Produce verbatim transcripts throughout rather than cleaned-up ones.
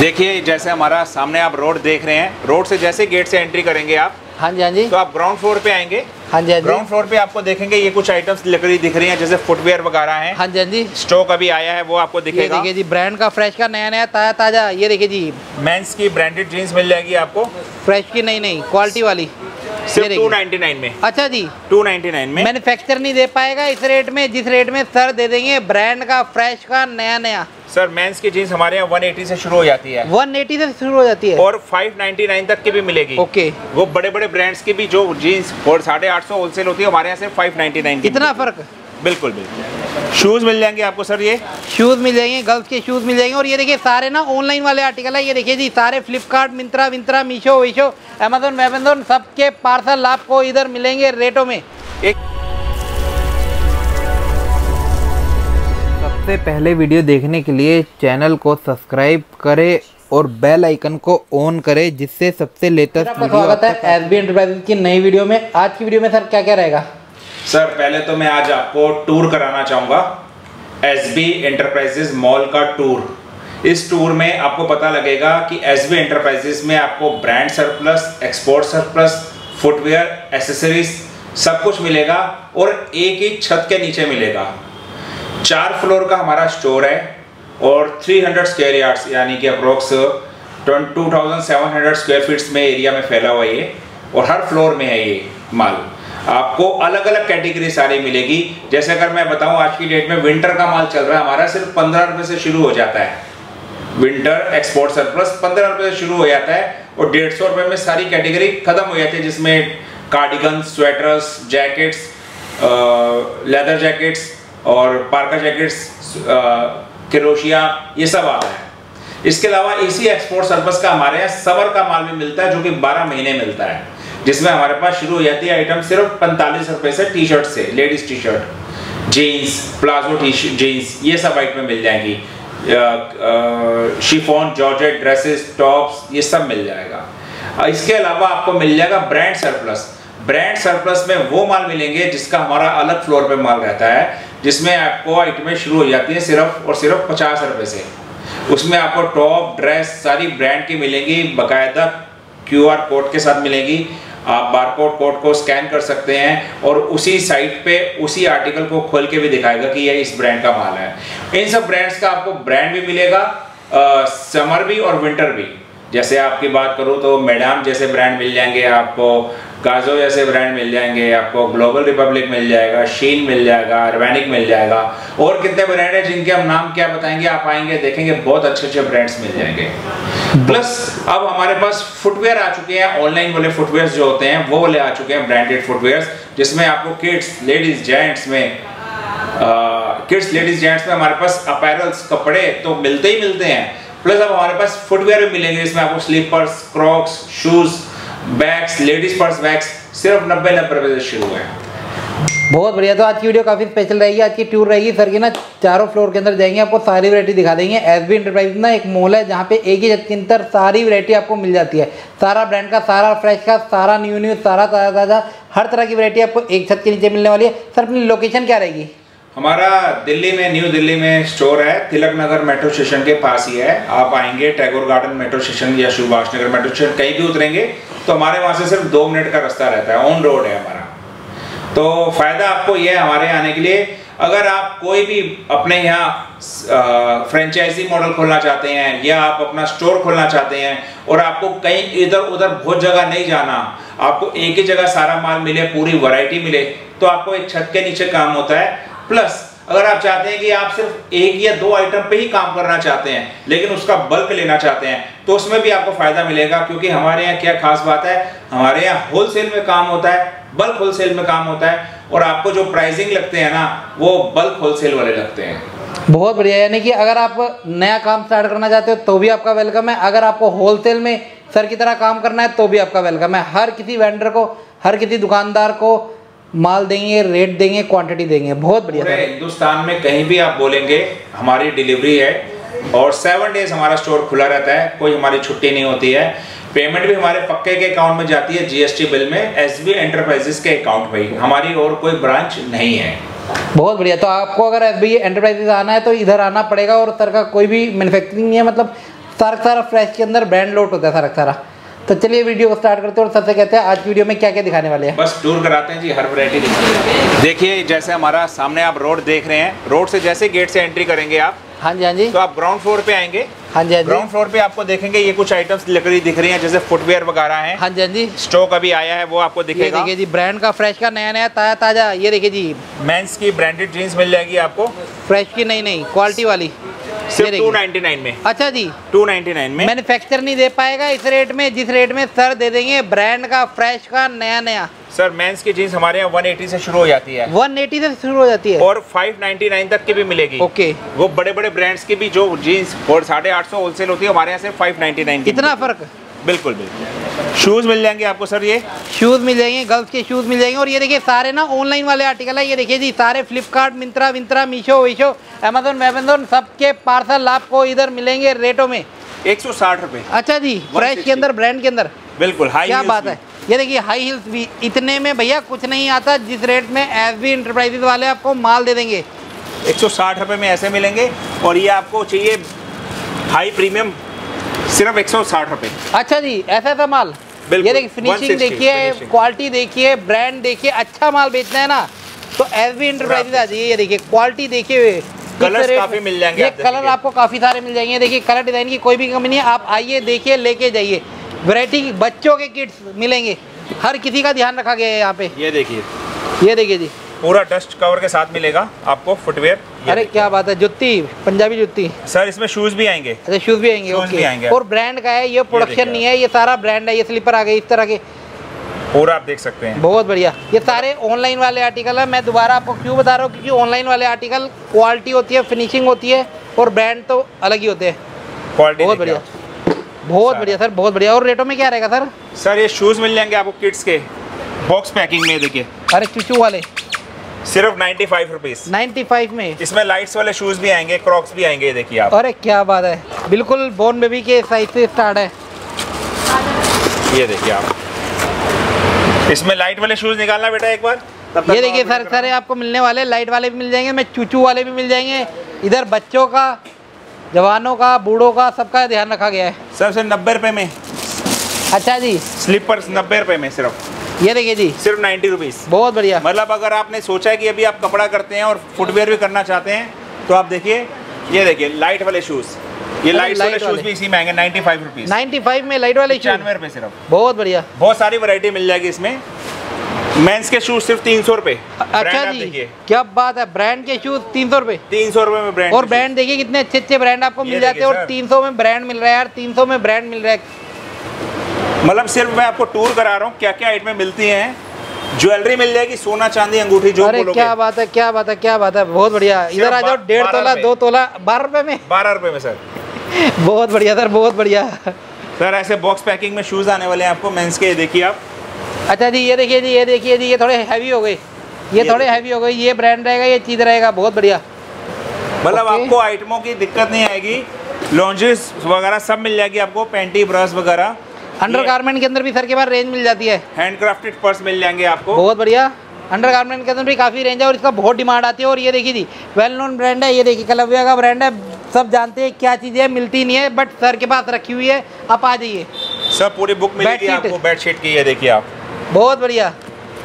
देखिए जैसे हमारा सामने आप रोड देख रहे हैं, रोड से जैसे गेट से एंट्री करेंगे आप, हाँ जी हाँ जी, तो आप ग्राउंड फ्लोर पे आएंगे, हाँ जी हाँ जी, ग्राउंड फ्लोर पे आपको देखेंगे ये कुछ आइटम्स लकड़ी दिख रही हैं जैसे फुटवेयर वगैरह हैं, हाँ जी हाँ जी, स्टॉक अभी आया है वो आपको दिखेगा। देखिए जी ब्रांड का, फ्रेश का, नया नया ताजा ताजा, ये देखिए जी मेंस की ब्रांडेड जीन्स मिल जाएगी आपको, फ्रेश की नहीं नहीं क्वालिटी वाली, सिर्फ टू नाइन्टी नाइन में। अच्छा जी टू नाइन्टी नाइन में, मैन्युफैक्चर नहीं दे पाएगा इस रेट में जिस रेट में सर दे देंगे ब्रांड का, फ्रेश का, नया नया। सर मेंस की जींस हमारे यहाँ वन एटी से शुरू हो जाती है, वन एटी से शुरू हो जाती है और फाइव नाइन्टी नाइन तक की भी मिलेगी। ओके, वो बड़े बड़े ब्रांड्स की भी जो जीन्स और साढ़े आठ सौ होलसेल होती है हमारे यहाँ से फाइव नाइन्टी नाइन। इतना फर्क, बिल्कुल बिल्कुल। शूज मिल जाएंगे आपको सर, ये शूज मिल जाएंगे, गर्ल्स के शूज मिल जाएंगे। और ये देखिए सारे ना ऑनलाइन वाले आर्टिकल है, ये देखिए जी सारे फ्लिपकार्ट, मिंत्रा विंत्रा, मीशो वीशो, अमेजोन वैमेजोन, सबके पार्सल आपको इधर मिलेंगे रेटों में। एक सबसे पहले वीडियो देखने के लिए चैनल को सब्सक्राइब करें और बेल आइकन को ऑन करें जिससे सबसे लेटेस्ट वीडियो। स्वागत है एसबी एंटरप्राइजेज की नई वीडियो में। आज की वीडियो में सर क्या क्या रहेगा? सर पहले तो मैं आज आपको टूर कराना चाहूँगा एसबी एंटरप्राइजेज मॉल का टूर। इस टूर में आपको पता लगेगा कि एसबी एंटरप्राइजेज में आपको brand surplus, export surplus, footwear, accessories सब कुछ मिलेगा और एक ही छत के नीचे मिलेगा। चार फ्लोर का हमारा स्टोर है और तीन सौ स्क्वायर यार्ड्स यानी कि अप्रोक्स बाईस सौ स्क्वायर फीट्स में एरिया में फैला हुआ ये और हर फ्लोर में है ये माल। आपको अलग अलग कैटेगरी सारी मिलेगी। जैसे अगर मैं बताऊं आज की डेट में विंटर का माल चल रहा है हमारा सिर्फ पंद्रह रुपए से शुरू हो जाता है, विंटर एक्सपोर्ट सरप्लस पंद्रह रुपए से शुरू हो जाता है और डेढ़ सौ रुपए में सारी कैटेगरी खत्म हो जाती है जिसमें cardigan, sweaters, jackets, leather jackets और पार्का जैकेट्स, क्रोशिया, ये सब आता है। इसके अलावा इसी एक्सपोर्ट सरप्लस का हमारे यहाँ समर का माल भी मिलता है जो कि बारह महीने मिलता है जिसमें हमारे पास शुरू हो जाती है आइटम सिर्फ पैंतालीस रुपए से टी शर्ट से, ladies T shirt, jeans, palazzo T jeans, ये सब आइटमें मिल जाएंगी, शिफॉन, जॉर्जेट ड्रेसेस, टॉप्स, ये सब मिल जाएगा। इसके अलावा आपको मिल जाएगा ब्रांड सरप्लस। ब्रांड सरप्लस में वो माल मिलेंगे जिसका हमारा अलग फ्लोर पे माल रहता है जिसमें आपको आइटमें शुरू हो जाती है सिर्फ और सिर्फ पचास रुपए से। उसमें आपको टॉप, ड्रेस सारी ब्रांड की मिलेंगी, बाकायदा क्यू आर कोड के साथ मिलेगी, आप बारकोड कोड को स्कैन कर सकते हैं और उसी साइट पे उसी आर्टिकल को खोल के भी दिखाएगा कि यह इस ब्रांड का माल है। इन सब ब्रांड्स का आपको ब्रांड भी मिलेगा, आ, समर भी और विंटर भी। जैसे आपकी बात करूँ तो मैडम जैसे ब्रांड मिल जाएंगे आपको, काजो जैसे ब्रांड मिल जाएंगे आपको, ग्लोबल रिपब्लिक मिल जाएगा, शीन मिल जाएगा, अर्बैनिक मिल जाएगा और कितने ब्रांड हैं जिनके हम नाम क्या बताएंगे, आप आएंगे देखेंगे बहुत अच्छे अच्छे ब्रांड्स मिल जाएंगे। प्लस अब हमारे पास फुटवेयर आ चुके हैं, ऑनलाइन वाले फुटवेयर जो होते हैं वो वाले आ चुके हैं, ब्रांडेड फुटवेयर जिसमें आपको किड्स, लेडीज, जेंट्स में किड्स, लेडीज, जेंट्स में हमारे पास अपैरल्स कपड़े तो मिलते ही मिलते हैं। प्लस अब हमारे पास फुटवेयर भी मिलेंगे जिसमें आपको slippers, crocs, shoes, bags, ladies purse bags सिर्फ नब्बे नब्बे रुपये से शुरू है। बहुत बढ़िया। तो आज की वीडियो काफ़ी स्पेशल रहेगी, आज की टूर रहेगी सर की ना, चारों फ्लोर के अंदर जाएंगे आपको सारी वैरायटी दिखा देंगे। एसबी एंटरप्राइजेज ना एक मॉल है जहाँ पे एक ही छत के अंदर सारी वैरायटी आपको मिल जाती है, सारा ब्रांड का, सारा फ्रेश का, सारा न्यू न्यू, सारा ताज़ा ताज़ा, हर तरह की वैरायटी आपको एक छत के नीचे मिलने वाली है। सर अपनी लोकेशन क्या रहेगी? हमारा दिल्ली में, न्यू दिल्ली में स्टोर है, तिलक नगर मेट्रो स्टेशन के पास ही है। आप आएंगे टैगोर गार्डन मेट्रो स्टेशन या सुभाष नगर मेट्रो स्टेशन कहीं भी उतरेंगे तो हमारे वहाँ से सिर्फ दो मिनट का रास्ता रहता है, ऑन रोड है हमारा। तो फ़ायदा आपको यह है हमारे आने के लिए। अगर आप कोई भी अपने यहाँ फ्रेंचाइजी मॉडल खोलना चाहते हैं या आप अपना स्टोर खोलना चाहते हैं और आपको कहीं इधर उधर बहुत जगह नहीं जाना, आपको एक ही जगह सारा माल मिले, पूरी वैरायटी मिले, तो आपको एक छत के नीचे काम होता है। प्लस अगर आप चाहते हैं कि आप सिर्फ एक या दो आइटम पे ही काम करना चाहते हैं लेकिन उसका बल्क लेना चाहते हैं तो उसमें भी आपको फायदा मिलेगा क्योंकि हमारे यहाँ क्या खास बात है, हमारे यहाँ होलसेल में काम होता है, बल्क होलसेल में काम होता है और आपको जो प्राइसिंग लगते हैं ना वो बल्क होलसेल वाले लगते हैं। बहुत बढ़िया। यानी कि अगर आप नया काम स्टार्ट करना चाहते हो तो भी आपका वेलकम है, अगर आपको होलसेल में सर की तरह काम करना है तो भी आपका वेलकम है। हर किसी वेंडर को, हर किसी दुकानदार को माल देंगे, रेट देंगे, क्वांटिटी देंगे। बहुत बढ़िया। हिंदुस्तान में कहीं भी आप बोलेंगे हमारी डिलीवरी है और सेवन डेज हमारा स्टोर खुला रहता है, कोई हमारी छुट्टी नहीं होती है। पेमेंट भी हमारे पक्के के अकाउंट में जाती है, जीएसटी बिल में एसबी एंटरप्राइजेज के अकाउंट में ही, हमारी और कोई ब्रांच नहीं है। बहुत बढ़िया। तो आपको अगर एसबी एंटरप्राइजेज आना है तो इधर आना पड़ेगा और सर का कोई भी मैन्युफैक्चरिंग नहीं है, मतलब सारा सारा फ्रेश के अंदर ब्रांड लोट होता है सारा सारा। तो चलिए वीडियो को स्टार्ट करते हैं और सबसे कहते हैं आज वीडियो में क्या क्या दिखाने वाले हैं। बस टूर कराते हैं जी, हर वैरायटी दिखाएंगे। देखिए जैसे हमारा सामने आप रोड देख रहे हैं, रोड से जैसे गेट से एंट्री करेंगे आप, हाँ जी हाँ जी, तो आप ग्राउंड फ्लोर पे आएंगे। हाँ जी हाँ जी, ग्राउंड फ्लोर पे आपको देखेंगे ये कुछ आइटम्स लकड़ी दिख रही हैं जैसे फुटवेयर वगैरह हैं। हाँ जी हाँ जी, स्टॉक अभी आया है वो आपको दिखेगा। देखिए जी ब्रांड का फ्रेश का नया नया ताजा ताजा। ये देखिए जी मेंस की ब्रांडेड जीन्स मिल जाएगी आपको, फ्रेश की नई नई क्वालिटी वाली, सिर्फ टू नाइन्टी नाइन में। अच्छा जी, टू नाइन्टी नाइन में मैन्युफैक्चर नहीं दे पाएगा इस रेट में, जिस रेट में सर दे देंगे ब्रांड का फ्रेश का नया नया। सर मेंस की जीन्स हमारे यहाँ एक सौ अस्सी से शुरू हो जाती है, एक सौ अस्सी से शुरू हो जाती है और पाँच सौ निन्यानवे तक की भी मिलेगी। ओके, वो बड़े बड़े ब्रांड्स की भी जो जीन्स और साढ़े आठ सौ होलसेल होती है, हमारे यहाँ से पाँच सौ निन्यानवे की। इतना फर्क, बिल्कुल बिल्कुल। शूज मिल जाएंगे आपको सर, ये शूज मिल जाएंगे, गर्ल्स के शूज मिल जाएंगे। और ये देखिए सारे ना ऑनलाइन वाले आर्टिकल है। ये देखिए जी सारे फ्लिपकार्ट, मिंत्रा विंत्रा, मीशो वीशो, अमेजोन वेमेजोन, सबके पार्सल आपको इधर मिलेंगे रेटों में एक सौ साठ रुपये। अच्छा जी, फ्रेश के अंदर ब्रांड के अंदर, बिल्कुल। क्या बात है, ये देखिए हाई हील्स भी इतने में भैया कुछ नहीं आता, जिस रेट में एसबी एंटरप्राइजेज वाले आपको माल दे देंगे एक सौ साठ रुपए में ऐसे मिलेंगे। और ये आपको चाहिए हाई प्रीमियम, सिर्फ एक सौ साठ रुपए। अच्छा जी, ऐसा था माल, ये देखिए फिनिशिंग देखिए, क्वालिटी देखिए, ब्रांड देखिए। अच्छा माल बेचना है ना तो एसबी एंटरप्राइजेज आ जाइए। ये देखिए क्वालिटी देखिए, कलर काफी मिल जाएंगे, ये कलर आपको काफ़ी सारे मिल जाएंगे। देखिए कलर डिज़ाइन की कोई भी कमी नहीं है, आप आइए देखिए लेके जाइए। वैरायटी बच्चों के किड्स मिलेंगे, हर किसी का ध्यान रखा गया है यहाँ पे। ये देखिए, ये देखिए जी पूरा डस्ट कवर के साथ मिलेगा आपको फुटवेयर। अरे क्या बात है, जुत्ती पंजाबी जुत्ती। सर इसमें शूज भी आएंगे। अच्छा शूज भी आएंगे, शूज भी आएंगे। और ब्रांड का है ये, प्रोडक्शन नहीं है, ये सारा ब्रांड है। ये स्लीपर आ गए इस तरह के, पूरा आप देख सकते हैं, बहुत बढ़िया। ये सारे ऑनलाइन वाले आर्टिकल है। मैं दोबारा आपको क्यों बता रहा हूँ, क्योंकि ऑनलाइन वाले आर्टिकल क्वालिटी होती है, फिनिशिंग होती है और ब्रांड तो अलग ही होते हैं। बहुत बढ़िया, बहुत बढ़िया सर, बहुत बढ़िया। और रेटों में क्या रहेगा सर? सर ये शूज़ मिल जाएंगे आपको किड्स के बॉक्स पैकिंग में, देखिए अरे चुचू वाले, सिर्फ पचानवे रुपीस, पचानवे में। इसमें लाइट्स वाले शूज़ भी आएंगे, क्रॉक्स भी आएंगे, देखिए आप। अरे क्या बात है, बिल्कुल बोर्न बेबी के साइज से स्टार्ट है। ये देखिए आप, इसमें लाइट वाले शूज़ निकालना बेटा एक बार। ये देखिए सर, सारे आपको मिलने वाले, लाइट वाले भी मिल जाएंगे, मैं चुचू वाले भी मिल जाएंगे। इधर बच्चों का, जवानों का, बूढ़ों का, सबका ध्यान रखा गया है। सर सिर्फ नब्बे रुपये में। अच्छा जी, स्लीपर्स नब्बे रुपये में सिर्फ। ये देखिए जी सिर्फ नाइन्टी रुपीज़। बहुत बढ़िया। मतलब अगर आपने सोचा है कि अभी आप कपड़ा करते हैं और फुटवेयर भी करना चाहते हैं तो आप देखिए, ये देखिए लाइट वाले शूज़, ये लाइट वाले शूज़ भी इसी में आएंगे ninety five rupees, ninety five में लाइट वाले शूज़, पचानवे रुपये सिर्फ। बहुत बढ़िया, बहुत सारी वैरायटी मिल जाएगी इसमें। मेंस के शूज सिर्फ तीन सौ रुपए। अच्छा जी, क्या बात है, ब्रांड के शूज तीन सौ रुपए, तीन सौ रुपए में ब्रांड। और ब्रांड देखिए कितने अच्छे अच्छे ब्रांड आपको मिल जाते हैं, और तीन सौ में ब्रांड मिल रहा है यार, तीन सौ में ब्रांड मिल रहा है। मतलब सिर्फ मैं आपको टूर करा रहा हूँ क्या क्या आइटमें मिलती हैं। ज्वेलरी मिल जाएगी, सोना चांदी अंगूठी जो बोलोगे। क्या बात है, क्या बात है, क्या बात है, बहुत बढ़िया। इधर आ जाओ, डेढ़ तोला दो तोला बारह रुपए में, बारह रुपए में सर। बहुत बढ़िया सर, बहुत बढ़िया सर। ऐसे बॉक्स पैकिंग में शूज आने वाले हैं आपको मेंस के, देखिए आप। अच्छा जी, ये देखिए जी, ये देखिए जी, ये थोड़े हैवी हो गए, ये, ये थोड़े हैवी हो गए, ये ब्रांड रहेगा, ये चीज़ रहेगा। बहुत बढ़िया, मतलब आपको आइटमों की दिक्कत नहीं आएगी। लॉन्जेस वगैरह सब मिल जाएगी आपको, पैंटी ब्रश वगैरह। अंडर गारमेंट के अंदर भी सर के पास रेंज मिल जाती है, हैंडक्राफ्टेड पर्स मिल जाएंगे आपको। बहुत बढ़िया, अंडर गारमेंट के अंदर भी काफ़ी रेंज है और इसका बहुत डिमांड आती है। और ये देखिए जी वेल नोन ब्रांड है, ये देखिए कलविया का ब्रांड है, सब जानते हैं क्या चीज़ें मिलती नहीं है, बट सर के पास रखी हुई है, आप आ जाइए। सर पूरी बुक मिलेगी आपको बेडशीट की, ये देखिए आप। बहुत बढ़िया,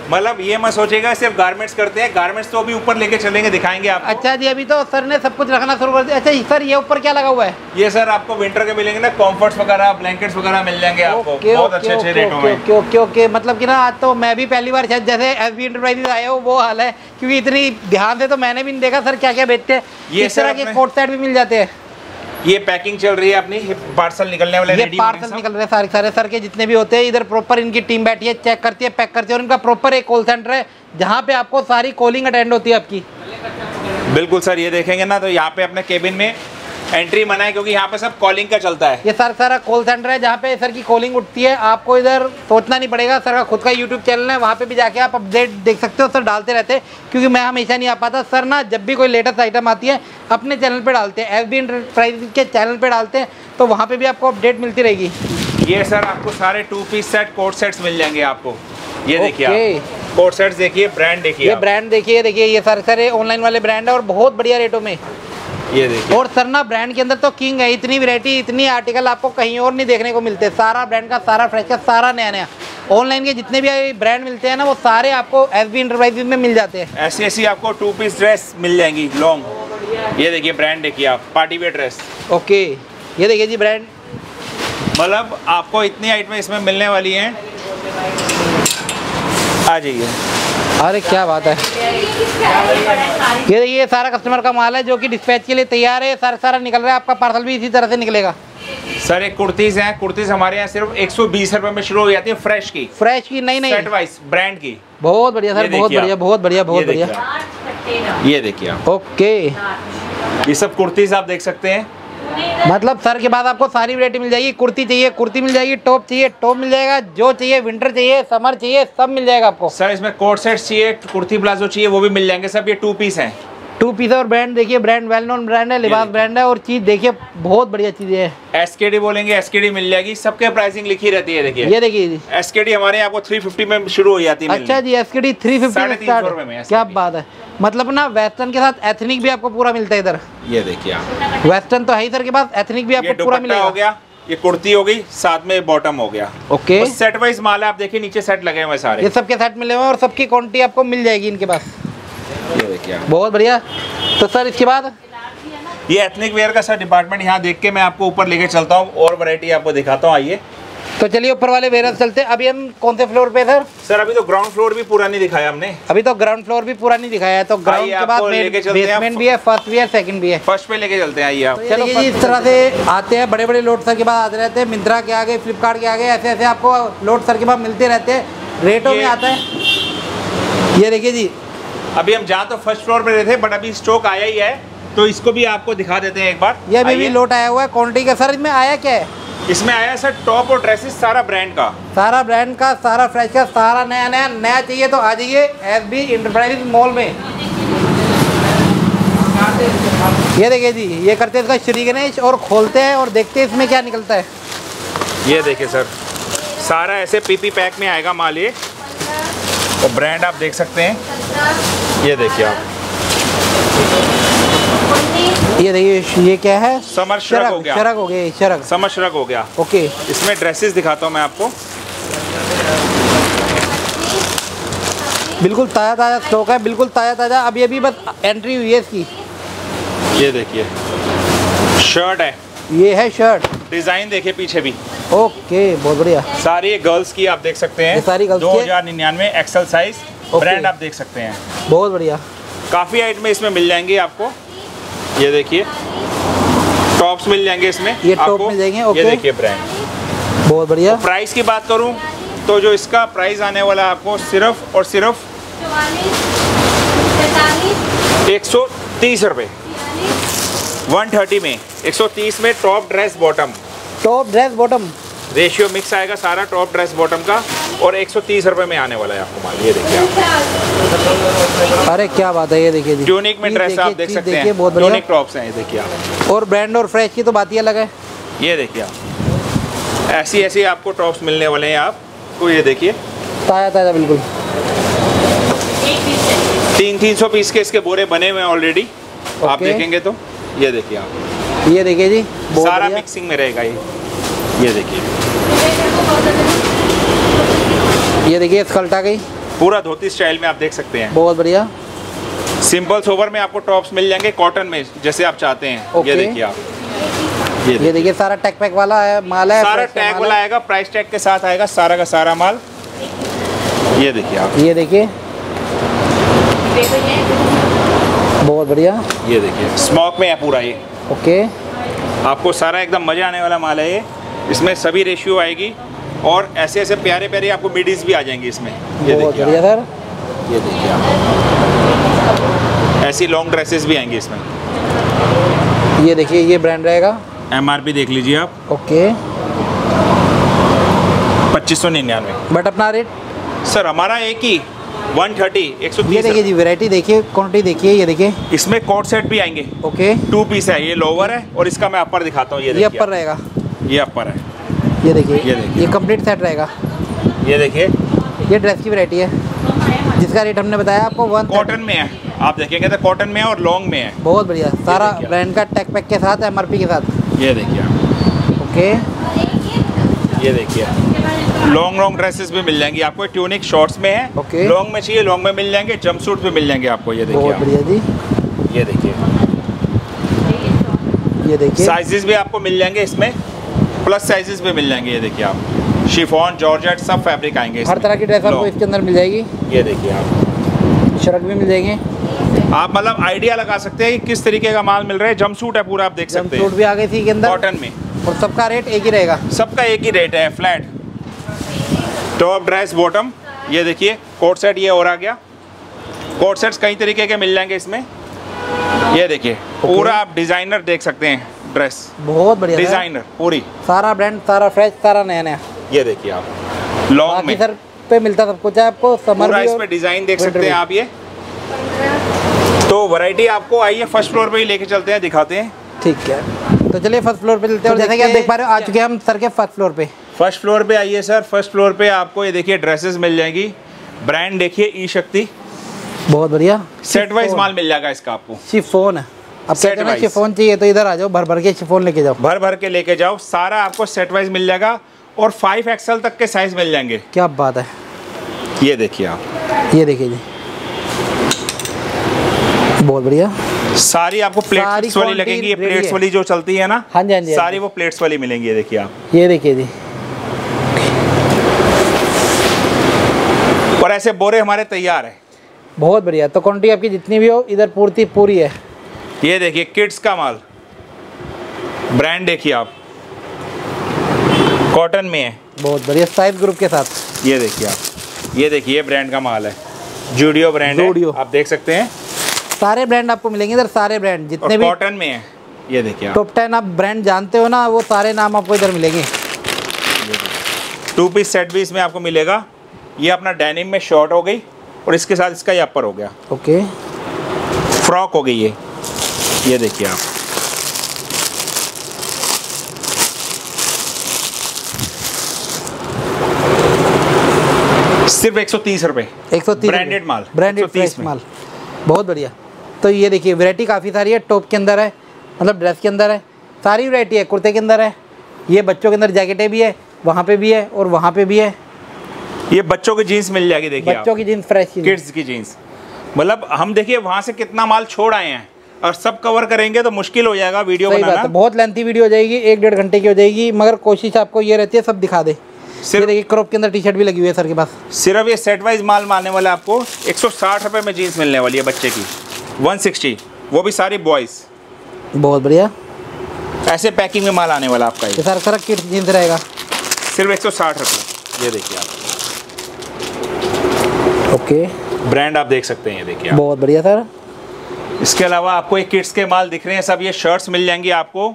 मतलब ये मत सोचेगा सिर्फ गारमेंट्स करते हैं, गारमेंट्स तो अभी ऊपर लेके चलेंगे, दिखाएंगे आपको। अच्छा जी, अभी तो सर ने सब कुछ रखना शुरू कर दिया। अच्छा सर, ये ऊपर क्या लगा हुआ है? ये सर आपको विंटर के मिलेंगे ना, कॉम्फर्ट्स वगैरह, ब्लैंकेट्स वगैरह मिल जाएंगे आपको, बहुत अच्छे अच्छे रेटों में। ओके ओके ओके, मतलब कि ना आज तो मैं भी पहली बार शायद जैसे एसबी एंटरप्राइजेज आए हो वो हाल है, क्योंकि इतनी ध्यान से तो मैंने भी नहीं देखा सर क्या क्या बेचते हैं। ये इस तरह के कोट सेट भी मिल जाते हैं। ये पैकिंग चल रही है अपनी, पार्सल निकलने वाले, ये पार्सल निकल रहे हैं सारे सारे सर के जितने भी होते हैं। इधर प्रॉपर इनकी टीम बैठी है, चेक करती है, पैक करती है, और इनका प्रॉपर एक कॉल सेंटर है जहाँ पे आपको सारी कॉलिंग अटेंड होती है आपकी। बिल्कुल सर, ये देखेंगे ना तो यहाँ पे अपने केबिन में एंट्री मना है, क्योंकि यहाँ पे सब कॉलिंग का चलता है। ये सर सारा कॉल सेंटर है जहाँ पे सर की कॉलिंग उठती है, आपको इधर सोचना नहीं पड़ेगा। सर का खुद का यूट्यूब चैनल है, वहाँ पे भी जाके आप अपडेट देख सकते हो, सर डालते रहते हैं। क्योंकि मैं हमेशा नहीं आ पाता, सर ना जब भी कोई लेटेस्ट आइटम आती है अपने चैनल पर डालते हैं, एसबी एंटरप्राइजेज के चैनल पर डालते हैं, तो वहाँ पर भी आपको अपडेट मिलती रहेगी। ये सर आपको सारे two piece set, coat sets मिल जाएंगे आपको। ये देखिए कोट सेट्स, देखिए ब्रांड, देखिए ब्रांड, देखिए देखिए ये सारे सारे ऑनलाइन वाले ब्रांड है और बहुत बढ़िया रेटों में। ये देखिए। और सरना ब्रांड के अंदर तो किंग है, इतनी वैरायटी, इतनी आर्टिकल आपको कहीं और नहीं देखने को मिलते। सारा ब्रांड का, सारा फ्रेश का, सारा नया नया। ऑनलाइन के जितने भी ब्रांड मिलते हैं ना, वो सारे आपको एसबी एंटरप्राइजेज में मिल जाते हैं। ऐसी ऐसी आपको टू पीस ड्रेस मिल जाएंगी लॉन्ग। ये देखिए ब्रांड, देखिए आप, पार्टी वेयर ड्रेस। ओके, ये देखिए जी ब्रांड, मतलब आपको इतनी आइटमें इसमें मिलने वाली हैं। आ जाइए। अरे क्या बात है, ये देखिए सारा कस्टमर का माल है जो कि डिस्पैच के लिए तैयार है। सारा सारा निकल रहा है, आपका पार्सल भी इसी तरह से निकलेगा। सर एक कुर्तीज़ हैं, कुर्तीज़ हमारे यहाँ सिर्फ एक सौ बीस रुपये में शुरू हो जाती है। फ्रेश की, फ्रेश की नहीं नहीं सेट वाइज ब्रांड की। बहुत बढ़िया सर, बहुत बढ़िया, बहुत बढ़िया, बहुत बढ़िया। ये देखिए आप, ओके, ये सब कुर्तीज़ आप देख सकते हैं। मतलब सर के बाद आपको सारी वैरायटी मिल जाएगी। कुर्ती चाहिए कुर्ती मिल जाएगी, टॉप चाहिए टॉप मिल जाएगा, जो चाहिए विंटर चाहिए समर चाहिए सब मिल जाएगा आपको। सर इसमें कोट सेट चाहिए, कुर्ती प्लाजो चाहिए, वो भी मिल जाएंगे। सब ये टू पीस हैं, टू पीस है। और ब्रांड देखिए, ब्रांड वेल नोन ब्रांड है, लिबास ब्रांड है। और चीज देखिए बहुत बढ़िया चीज है। एस के डी बोलेंगे, एस के डी मिल जाएगी। सबके प्राइसिंग लिखी रहती है। देखिए ये देखिए एस के डी हमारे आपको थ्री फिफ्टी में शुरू हो जाती है। अच्छा जी, S K D three fifty में, क्या बात है। मतलब ना वेस्टर्न के साथ एथनिक भी आपको पूरा मिलता है इधर। ये देखिए आप, वेस्टर्न तो है ही सर के पास, एथनिक भी आपको पूरा मिलेगा। हो गया ये कुर्ती हो गई, साथ में बॉटम हो गया। ओके, तो सेट वाइज माल है। आप देखिए नीचे सेट लगे हुए सारे, ये सबके सेट मिले हुए हैं और सबकी क्वांटिटी आपको मिल जाएगी इनके पास। ये देखिए बहुत बढ़िया। तो सर इसके बाद ये एथनिक वेयर का सर डिपार्टमेंट यहाँ देख के मैं आपको ऊपर लेके चलता हूँ और वैरायटी आपको दिखाता हूँ। आइए तो चलिए ऊपर वाले वेयरहाउस चलते हैं। अभी हम कौन से फ्लोर पे सर? सर अभी तो ग्राउंड फ्लोर भी पूरा नहीं दिखाया हमने। अभी तो ग्राउंड फ्लोर भी पूरा नहीं दिखाया है। तो ग्राउंड के बाद बेसमेंट भी है, फर्स्ट भी है, सेकंड भी है। फर्स्ट पे लेके चलते हैं। आइए आप। चलो इस तरह से आते हैं, बड़े बड़े लोड सर के पास आते रहते हैं। मिंत्रा के आगे, फ्लिपकार्ट के आगे, ऐसे ऐसे आपको लोड सर के पास मिलते रहते हैं। रेटों में आता है। ये देखिए जी, अभी हम जहाँ तो फर्स्ट फ्लोर पे थे बट अभी स्टॉक आया ही है, तो इसको भी आपको दिखा देते हैं एक बार। ये अभी भी लोट आया हुआ है क्वान्टिटी का। सर इसमें आया क्या है? इसमें आया सर टॉप और ड्रेसेस, सारा ब्रांड का, सारा ब्रांड का, सारा फ्रेश का, सारा नया नया। नया चाहिए तो आ जाइए एसबी एंटरप्राइजेज मॉल में। ये देखिए जी, ये करते हैं इसका श्री गणेश और खोलते हैं और देखते हैं इसमें क्या निकलता है। ये देखिए सर, सारा ऐसे पीपी पैक में आएगा माल। ये और ब्रांड आप देख सकते हैं। ये देखिए आप, ये देखिए ये क्या है? समर शरक हो गया, शरक हो गया, शरक समर शरक हो गया। ओके, इसमें ड्रेसेस दिखाता हूँ मैं आपको। बिल्कुल ताज़ा ताज़ा स्टॉक है, बिल्कुल ताज़ा ताज़ा। अभी अभी बस एंट्री हुई है इसकी। ये देखिए शर्ट है, ये है शर्ट, डिजाइन देखिए पीछे भी। ओके, बहुत बढ़िया। सारी गर्ल्स की आप देख सकते हैं, सारी गर्ल्स दो हजार निन्यानवे एक्सल साइज। ब्रांड आप देख सकते हैं, बहुत बढ़िया। काफ़ी आइटमें इसमें मिल जाएंगी आपको। ये देखिए टॉप्स मिल जाएंगे इसमें, ये टॉप मिल जाएंगे। ओके, ये देखिए ब्रांड, बहुत बढ़िया। प्राइस की बात करूं तो जो इसका प्राइस आने वाला है आपको सिर्फ और सिर्फ एक सौ तीस रुपये वन थर्टी में एक सौ तीस में top dress bottom, top dress bottom ratio mix आएगा सारा टॉप ड्रेस बॉटम का। और एक सौ तीस रुपये में आने वाला है आपको माल। ये देखिए आप, अरे क्या बात है। ये देखिए यूनिक में ड्रेस आप देख सकते हैं, यूनिक टॉप्स हैं। ये देखिए आप, और ब्रांड और फ्रेश की तो बात ही अलग है। ये देखिए आप, ऐसी ऐसी आपको टॉप्स मिलने वाले हैं आपको। ये देखिए ताज़ा ताज़ा बिल्कुल, तीन तीन सौ पीस के इसके बोरे बने हुए हैं ऑलरेडी, आप देखेंगे तो। ये देखिए आप, ये देखिए जी, सारा मिक्सिंग में रहेगा ये। ये देखिए, ये देखिए स्कल्टा गई, पूरा धोती स्टाइल में आप देख सकते हैं, बहुत बढ़िया। सिंपल सोवर में आपको टॉप्स मिल जाएंगे कॉटन में, जैसे आप चाहते हैं। ये देखिए आप, ये देखिए सारा टैग पैक वाला है माल है, सारा टैग वाला आएगा, प्राइस टैग के साथ आएगा सारा का सारा माल। ये देखिए आप, ये देखिए बहुत बढ़िया। ये देखिए स्मॉक में है पूरा ये। ओके, आपको सारा एकदम मजा आने वाला माल है ये। इसमें सभी रेशियो आएगी और ऐसे ऐसे प्यारे प्यारे आपको मिडीज भी आ जाएंगी इसमें। ये देखिए सर, ये देखिए आप, ऐसी लॉन्ग ड्रेसेस भी आएंगी इसमें। ये देखिए ये ब्रांड रहेगा, एमआरपी देख लीजिए आप। ओके, पच्चीस सौ निन्यानवे। बट अपना रेट सर हमारा एक ही एक सौ तीस। ये देखिए जी वैरायटी देखिए, क्वांटिटी देखिए। ये देखिए इसमें कोट सेट भी आएंगे। ओके, टू पीस है, ये लोअर है और इसका मैं अपर दिखाता हूँ। ये देखिए अपर रहेगा, ये अपर है। ये देखिए ये देखिए ये कंप्लीट सेट रहेगा। ये देखिए ये ड्रेस की वैरायटी है जिसका रेट हमने बताया आपको वन कॉटन में है। आप देखेंगे तो कॉटन में है और लॉन्ग में है, बहुत बढ़िया सारा ब्रांड का टैग पैक के साथ, एमआरपी के साथ। ये देखिए आप, ओके ये देखिए लॉन्ग लॉन्ग ड्रेसेस भी मिल जाएंगी आपको, ट्यूनिक शॉर्ट्स में है, ओके लॉन्ग में चाहिए लॉन्ग में मिल जाएंगे, जंप सूट भी मिल जाएंगे आपको। ये देखिए बढ़िया जी, ये देखिए ये देखिए साइजेस भी आपको मिल जाएंगे इसमें, प्लस साइजेस भी मिल जाएंगे। ये देखिए आप शिफॉन जॉर्जेट सब फैब्रिक आएंगे, हर तरह की ड्रेस आपको इसके अंदर मिल जाएगी। ये देखिए आप शर्ट भी मिल जाएंगे, आप मतलब आइडिया लगा सकते हैं कि किस तरीके का माल मिल रहा है। जंप सूट है पूरा, आप देख सकते हैं जंप सूट भी आ गई थी के अंदर कॉटन में, और सबका रेट एक ही रहेगा, सबका एक ही रेट है फ्लैट। टॉप ड्रेस बॉटम, ये देखिए कोट सेट, ये और आ गया कोट सेट्स कई तरीके के मिल जाएंगे इसमें। ये देखिए पूरा आप डिजाइनर देख सकते हैं ड्रेस, बहुत बढ़िया डिजाइनर पूरी, सारा ब्रांड सारा फ्रेश सारा नया नया। ये देखिए आप लॉन्ग में पे मिलता सब कुछ है आपको, समर इसमें डिजाइन देख सकते हैं आप। ये तो वैरायटी आपको आई है, फर्स्ट फ्लोर पे ही लेके चलते हैं दिखाते हैं, ठीक है? तो चलिए फर्स्ट फ्लोर पे चलते हैं। तो जैसे कि आप देख पा रहे हो आ चुके हैं हम सर के फर्स्ट फ्लोर पे। फर्स्ट फ्लोर पे आइए सर, फर्स्ट फ्लोर पे आपको ये देखिए ड्रेसेस मिल जाएंगी, ब्रांड देखिए ई शक्ति, बहुत बढ़िया सेट वाइज माल मिल जाएगा इसका आपको। शिफॉन अब सेट वाइज शिफॉन चाहिए तो इधर आ जाओ, भर भर के शिफॉन लेके जाओ, भर भर के लेके जाओ, सारा आपको सेट वाइज मिल जाएगा और फाइव एक्सएल तक के साइज मिल जाएंगे। क्या बात है, ये देखिए आप, ये देखिए जी बहुत बढ़िया, सारी आपको प्लेट्स वाली लगेंगी, ये प्लेट्स वाली जो चलती है ना, हाँ जी हाँ जी, सारी वो प्लेट्स वाली मिलेंगी। ये देखिए आप, ये देखिए जी, और ऐसे बोरे हमारे तैयार है, बहुत बढ़िया। तो क्वान्टिटी आपकी जितनी भी हो इधर पूर्ति पूरी है। ये देखिए किड्स का माल, ब्रांड देखिए आप, कॉटन में है, बहुत बढ़िया साइज ग्रुप के साथ। ये देखिए आप, ये देखिए ब्रांड का माल है, जूडियो ब्रांड है, आप देख सकते हैं सारे ब्रांड आपको मिलेंगे इधर, सारे ब्रांड जितने भी कॉटन में है। ये देखिए टॉप टेन आप ब्रांड जानते हो ना, वो सारे नाम आपको इधर मिलेंगे। टू पीस सेट भी इसमें आपको मिलेगा, ये अपना डेनिम में शॉर्ट हो गई और इसके साथ इसका ये अपर हो गया, ओके फ्रॉक हो गई ये। ये देखिए आप, सिर्फ एक सौ तीस रुपए एक सौ तीस ब्रांडेड माल, ब्रांडेड तीस माल, बहुत बढ़िया। तो ये देखिए वैरायटी काफ़ी सारी है, टॉप के अंदर है, मतलब ड्रेस के अंदर है, सारी वैरायटी है, कुर्ते के अंदर है, ये बच्चों के अंदर जैकेटें भी है, वहाँ पे भी है और वहाँ पे भी है। ये बच्चों की जीन्स मिल जाएगी, देखिए बच्चों की जीन्स फ्रेश किड्स की जीन्स, मतलब हम देखिए वहाँ से कितना माल छोड़ आए हैं और सब कवर करेंगे तो मुश्किल हो जाएगा वीडियो बनाना, बहुत लेंथी वीडियो हो जाएगी, एक डेढ़ घंटे की हो जाएगी, मगर कोशिश आपको ये रहती है सब दिखा दे। ये देखिए क्रॉप के अंदर टी शर्ट भी लगी हुई है सर के पास। सिर्फ ये सेट वाइज माल मारने वाला आपको एक सौ साठ रुपये में जीन्स मिलने वाली है बच्चे की, वन सिक्सटी, वो भी सारी बॉयज, बहुत बढ़िया ऐसे पैकिंग में माल आने वाला आपका। ये सर सर किट जीन्स रहेगा सिर्फ एक सौ साठ रुपये। ये देखिए आप, ओके ब्रांड आप देख सकते हैं, ये देखिए बहुत बढ़िया सर। इसके अलावा आपको एक किड्स के माल दिख रहे हैं सब, ये शर्ट्स मिल जाएंगी आपको,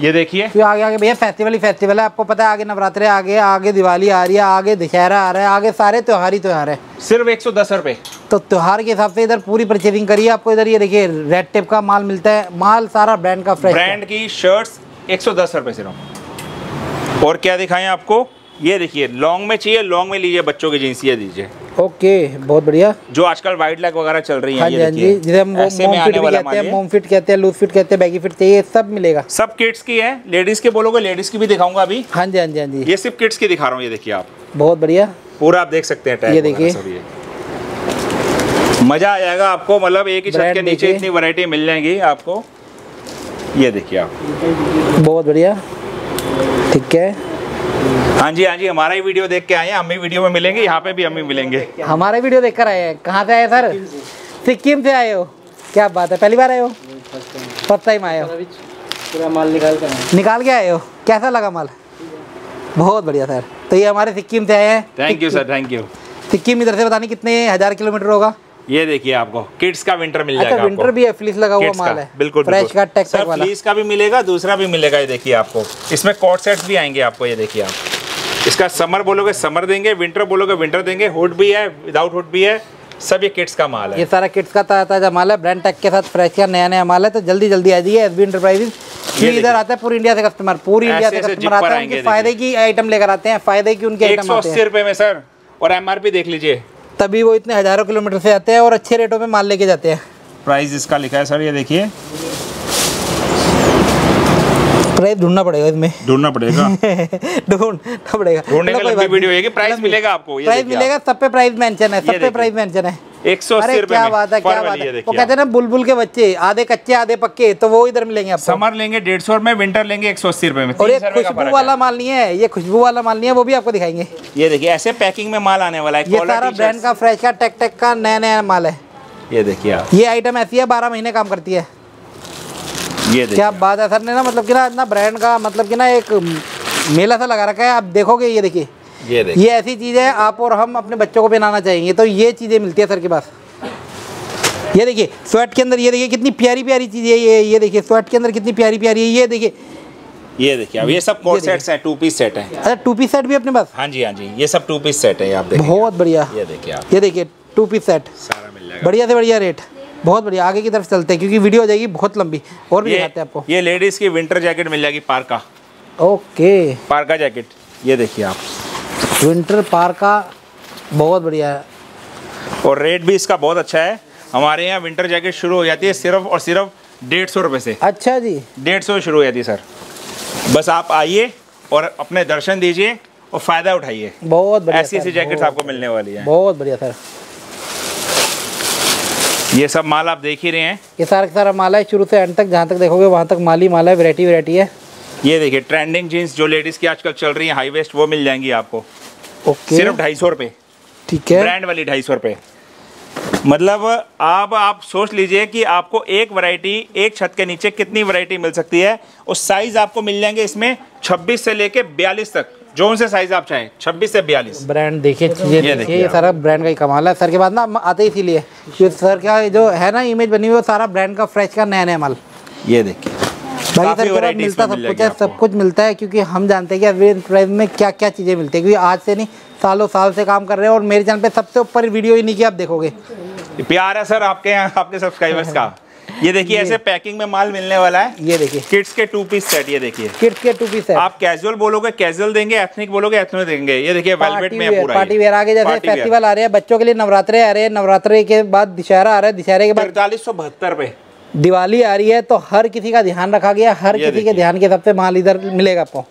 ये देखिए तो आगे आगे भैया फेस्टिवल ही फेस्टिवल है, आपको पता है आगे नवरात्रे आ गए, आगे दिवाली आ रही है, आगे दशहरा आ रहा है, आगे सारे त्योहार ही त्योहार है। सिर्फ एक सौ दस रुपये तो त्योहार के हिसाब से इधर पूरी परचेजिंग करिए आपको इधर। ये देखिए रेड टेप का माल मिलता है, माल सारा ब्रांड का फ्रेश, ब्रांड की शर्ट्स एक सौ दस रुपये सिर्फ। और क्या दिखाएं आपको, ये देखिए लॉन्ग में चाहिए लॉन्ग में लीजिए, बच्चों की जीन्स ये दीजिए, ओके बहुत बढ़िया, जो आजकल वाइड लैग वगैरह चल रही है, ये देखिए जिसे हम मोम फिट कहते हैं, मोम फिट कहते हैं, लूज फिट कहते हैं, बैगी फिट चाहिए, सब मिलेगा, सब किड्स की है। लेडीज के बोलोगे लेडीज की भी दिखाऊंगा अभी, हाँ जी हाँ जी हाँ जी, ये सिर्फ किड्स की दिखा रहा हूँ। ये देखिए आप बहुत बढ़िया, पूरा आप देख सकते हैं, ये देखिए मजा आ जाएगा आपको, मतलब एक ही छत के नीचे इतनी वैरायटी मिल जाएंगी आपको। ये देखिए आप बहुत बढ़िया, ठीक है हाँ जी हाँ जी, हमारा ही वीडियो देख के आए हैं, हम ही वीडियो में मिलेंगे, यहाँ पे भी हम ही मिलेंगे, हमारा वीडियो देखकर आए हैं। कहाँ से आए सर? सिक्किम से आए हो, क्या बात है, पहली बार आए हो? फर्स्ट टाइम आए हो, पूरा माल निकाल के आए, निकाल के आए हो, कैसा लगा माल? बहुत बढ़िया सर। तो ये हमारे सिक्किम से आए हैं, thank you sir, thank you. Sikkim इधर से पता नहीं कितने हजार किलोमीटर होगा। ये देखिए आपको किड्स का विंटर मिल जाएगा, विंटर भी है, फ्लीस लगा हुआ माल है, बिल्कुल फ्रेश का टैग पैक वाला, फ्लीस का भी मिलेगा, दूसरा भी मिलेगा। ये देखिए आपको इसमें कोट सेट्स भी आएंगे आपको, ये देखिए आप इसका समर बोलोगे समर देंगे, विंटर बोलोगे विंटर देंगे, हुड भी है, विदाउट हुड भी है, सब ये किड्स का माल है, ये सारा किड्स का ताजा ताजा माल है, ब्रांड टैग के साथ फ्रेश का नया नया माल है। तो जल्दी जल्दी आ जाइए एसबी एंटरप्राइजेज, ये इधर आता है पूरी इंडिया से कस्टमर, पूरी इंडिया से कस्टमर आता है, फायदे की आइटम लेकर आते हैं, फायदे की उनके आइटम आते हैं। एक सौ अस्सी रुपये में सर, और एम आर पी देख लीजिए तभी वो इतने हज़ारों किलोमीटर से आते हैं और अच्छे रेटों पे माल लेके जाते हैं। प्राइस इसका लिखा है सर, ये देखिए प्राइस ढूंढना पड़ेगा, इसमें ढूंढना पड़ेगा ढूंढना पड़ेगा ढूंढने का लंबी वीडियो है कि प्राइस मिलेगा आपको, ये प्राइस मिलेगा, सब पे प्राइस मेंशन है, सब पे प्राइस मेंशन है। अरे क्या बात है, क्या बात है, वो कहते हैं ना बुलबुल के बच्चे आधे कच्चे आधे पक्के, तो वो इधर मिलेंगे आपको। समर लेंगे डेढ़ सौ में, विंटर लेंगे एक सौ अस्सी रुपए में। और ये खुशबू वाला माल नहीं है, ये खुशबू वाला माल नहीं है, वो भी आपको दिखाएंगे। ये देखिए ऐसे पैकिंग में माल आने वाला है, ये सारा ब्रांड का फ्रेश का टेक टेक का नया नया माल है। ये देखिए आप, ये आइटम ऐसी है बारह महीने काम करती है। ये क्या बात है सर ने ना, मतलब कि ना इतना ब्रांड का मतलब कि ना एक मेला सा लगा रखा है, आप देखोगे। ये देखिए ये देखिए ये ऐसी चीज़ है आप और हम अपने बच्चों को पहनाना चाहेंगे, तो ये चीज़ें मिलती है सर के पास। ये देखिए स्वेट के अंदर, ये देखिए कितनी प्यारी प्यारी चीज़ है ये, ये देखिए स्वेट के अंदर कितनी प्यारी प्यारी है। ये देखिए ये देखिए अब ये सब कोट सेट्स हैं, टू पीस सेट है। अच्छा टू पीस सेट भी अपने पास? हाँ जी हाँ जी, ये सब टू पीस सेट है, आप देखिए बहुत बढ़िया। ये देखिए आप, ये देखिए टू पीस सेट सारा मिल जाएगा, बढ़िया से बढ़िया रेट, बहुत बढ़िया। आगे की तरफ चलते हैं क्योंकि वीडियो हो जाएगी बहुत लंबी, और भी दिखाते हैं आपको। ये लेडीज़ की विंटर जैकेट मिल जाएगी, पार्का। ओके पार्का जैकेट, ये देखिए आप विंटर पार्का, बहुत बढ़िया है और रेट भी इसका बहुत अच्छा है। हमारे यहाँ विंटर जैकेट शुरू हो जाती है सिर्फ और सिर्फ डेढ़ सौ रुपये से। अच्छा जी, डेढ़ सौ शुरू हो जाती है सर। बस आप आइए और अपने दर्शन दीजिए और फ़ायदा उठाइए, बहुत बढ़िया ऐसी ऐसी जैकेट्स आपको मिलने वाली है। बहुत बढ़िया सर, ये सब माल आप देख ही रहे हैं, ये सारा सारा माल है शुरू से एंड तक, जहाँ तक देखोगे वहाँ तक माल ही माल है, वैरायटी वैरायटी है। ये देखिए ट्रेंडिंग जीन्स जो लेडीज़ की आजकल चल रही है हाई वेस्ट, वो मिल जाएंगी आपको ओके सिर्फ ढाई सौ रुपये। ठीक है, ब्रांड वाली ढाई सौ रुपये। मतलब आप आप सोच लीजिए कि आपको एक वैरायटी एक छत के नीचे कितनी वैरायटी मिल सकती है। और साइज़ आपको मिल जाएंगे इसमें छब्बीस से लेके बयालीस तक, जो से साइज आप चाहें छब्बीस से बयालीस। ब्रांड देखिए, ये देखिए ये सारा ब्रांड का ही कमाल है सर के पास ना, आते ही इसीलिए सर का जो है ना इमेज बनी हुई है, सारा ब्रांड का फ्रेश का नया नया माल। ये देखिए भाई सर मिलता सब कुछ है, सब कुछ मिलता है क्योंकि हम जानते हैं कि एंटरप्राइज में क्या क्या चीज़ें मिलती है, क्योंकि आज से नहीं सालों साल से काम कर रहे हैं और मेरे चैनल पर सबसे ऊपर वीडियो ही नहीं की आप देखोगे। प्यार है सर आपके यहाँ आपके सब्सक्राइबर्स का। ये देखिए ऐसे पैकिंग में माल मिलने वाला है। ये देखिए किड्स के टू पीस सेट, ये देखिए किड्स के टू पीस सेट। आप कैजुअल बोलोगे कैजुअल देंगे, एथनिक बोलोगे एथनिक देंगे। ये देखिए वेलवेट में है पूरा, पार्टी वेयर। आगे जैसे फेस्टिवल आ रहे हैं, बच्चों के लिए नवरात्रे आ रहे हैं, नवरात्रे के बाद दशहरा आ रहा है, दशहरे के बाद पैंतालीस सौ बहत्तर पे दिवाली आ रही है, तो हर किसी का ध्यान रखा गया, हर किसी के ध्यान के हिसाब से माल इधर मिलेगा आपको।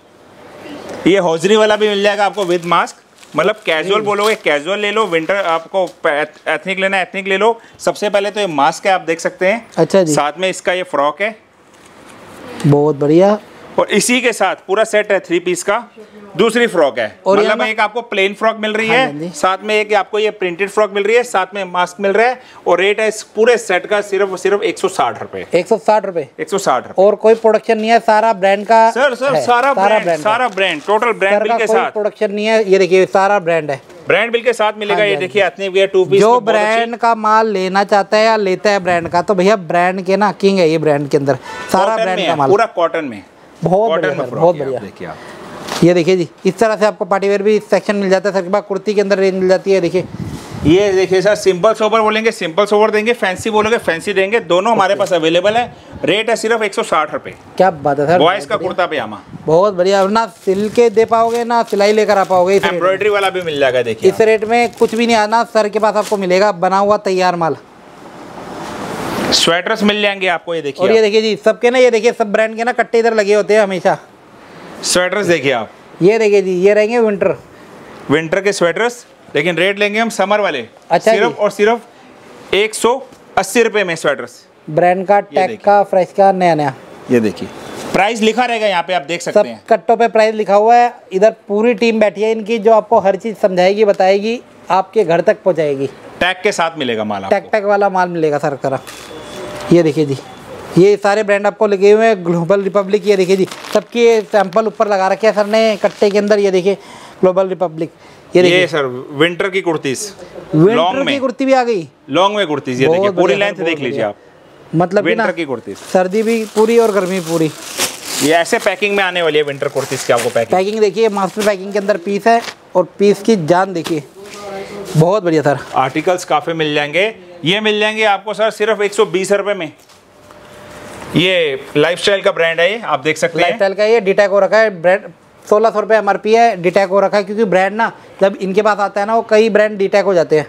ये हौजरी वाला भी मिल जाएगा आपको विद मास्क, मतलब कैजुअल बोलोगे कैजुअल ले लो, विंटर आपको एथनिक लेना एथनिक ले लो। सबसे पहले तो ये मास्क है आप देख सकते हैं। अच्छा जी, साथ में इसका ये फ्रॉक है, बहुत बढ़िया। और इसी के साथ पूरा सेट है थ्री पीस का, दूसरी फ्रॉक है। और मतलब एक आपको प्लेन फ्रॉक मिल रही है, साथ में एक आपको ये प्रिंटेड फ्रॉक मिल रही है, साथ में मास्क मिल रहा है। और रेट है इस पूरे सेट का सिर्फ सिर्फ एक सौ साठ रुपए एक सौ साठ रुपए एक सौ साठ रुपए और कोई प्रोडक्शन नहीं है, सारा ब्रांड का सर सर सारा ब्रांड सारा ब्रांड टोटल ब्रांड बिल के साथ, प्रोडक्शन नहीं है। ये देखिए सारा ब्रांड है, ब्रांड बिल के साथ मिलेगा। ये देखिए इतने टू पीस, जो ब्रांड का माल लेना चाहता है या लेता है ब्रांड का, तो भैया ब्रांड के ना किंग है ये, ब्रांड के अंदर सारा ब्रांड का माल पूरा कॉटन में, बहुत बढ़िया बहुत बढ़िया। देखिए आप, ये देखिए जी इस तरह से आपको पार्टीवेयर भी सेक्शन मिल जाता है सर के पास, कुर्ती के अंदर रेंज मिल जाती है। देखिए ये देखिए सर, सिंपल सोबर बोलेंगे सिंपल सोबर देंगे, फैंसी बोलोगे फैंसी देंगे, दोनों हमारे पास अवेलेबल है। रेट है सिर्फ एक सौ साठ रुपये। क्या बात है सर, बॉयज का कुर्ता पजामा बहुत बढ़िया, ना सिल के दे पाओगे ना सिलाई लेकर आ पाओगे। एम्ब्रॉयडरी वाला भी मिल जाएगा, देखिए इस रेट में कुछ भी नहीं आना सर के पास, आपको मिलेगा बना हुआ तैयार माल। स्वेटर्स मिल जाएंगे आपको, ये देखिए। और ये देखिए जी सबके ना, ये देखिए सब ब्रांड के ना कट्टे इधर लगे होते हैं हमेशा। स्वेटर्स देखिए आप, ये देखिए जी ये रहेंगे विंटर विंटर के स्वेटर्स, लेकिन रेट लेंगे हम समर वाले। अच्छा, सिर्फ और सिर्फ एक सौ अस्सी रुपये में स्वेटर्स, ब्रांड का टैग का फ्रेश का नया नया। ये देखिए प्राइस लिखा रहेगा यहाँ पे, आप देख सकते हैं कट्टों पे प्राइस लिखा हुआ है। इधर पूरी टीम बैठी है इनकी, जो आपको हर चीज़ समझाएगी बताएगी, आपके घर तक पहुँचाएगी। टैग के साथ मिलेगा माल, टैग टैग वाला माल मिलेगा सर करा। ये देखिए जी ये सारे ब्रांड आपको लगे हुए हैं, ग्लोबल रिपब्लिक। ये देखिए जी सबके सैंपल ऊपर लगा रखे हैं सर ने कट्टे के अंदर। ये देखिए ग्लोबल रिपब्लिक, ये देखिए सर विंटर की कुर्तीस, विंटर की कुर्ती भी आ गई, लॉन्ग में कुर्तीस। ये देखिए पूरी लेंथ देख लीजिए आप, मतलब विंटर की कुर्तीस, सर्दी भी पूरी और गर्मी पूरी। ये ऐसे पैकिंग में आने वाली है विंटर कुर्तीस की आपको पैकिंग। पैकिंग देखिए मास्टर पैकिंग के अंदर पीस है, और पीस की जान देखिए, बहुत बढ़िया सर। आर्टिकल्स काफ़ी मिल जाएंगे, ये मिल जाएंगे आपको सर सिर्फ एक सौ बीस रुपये में। ये लाइफस्टाइल का ब्रांड है, ये आप देख सकते हैं लाइफस्टाइल का, ये डिटैक हो रखा है ब्रांड, सोलह सौ रुपये एम आर पी है, डिटैक हो रखा है। क्योंकि ब्रांड ना जब इनके पास आता है ना, वो कई ब्रांड डिटैक हो जाते हैं।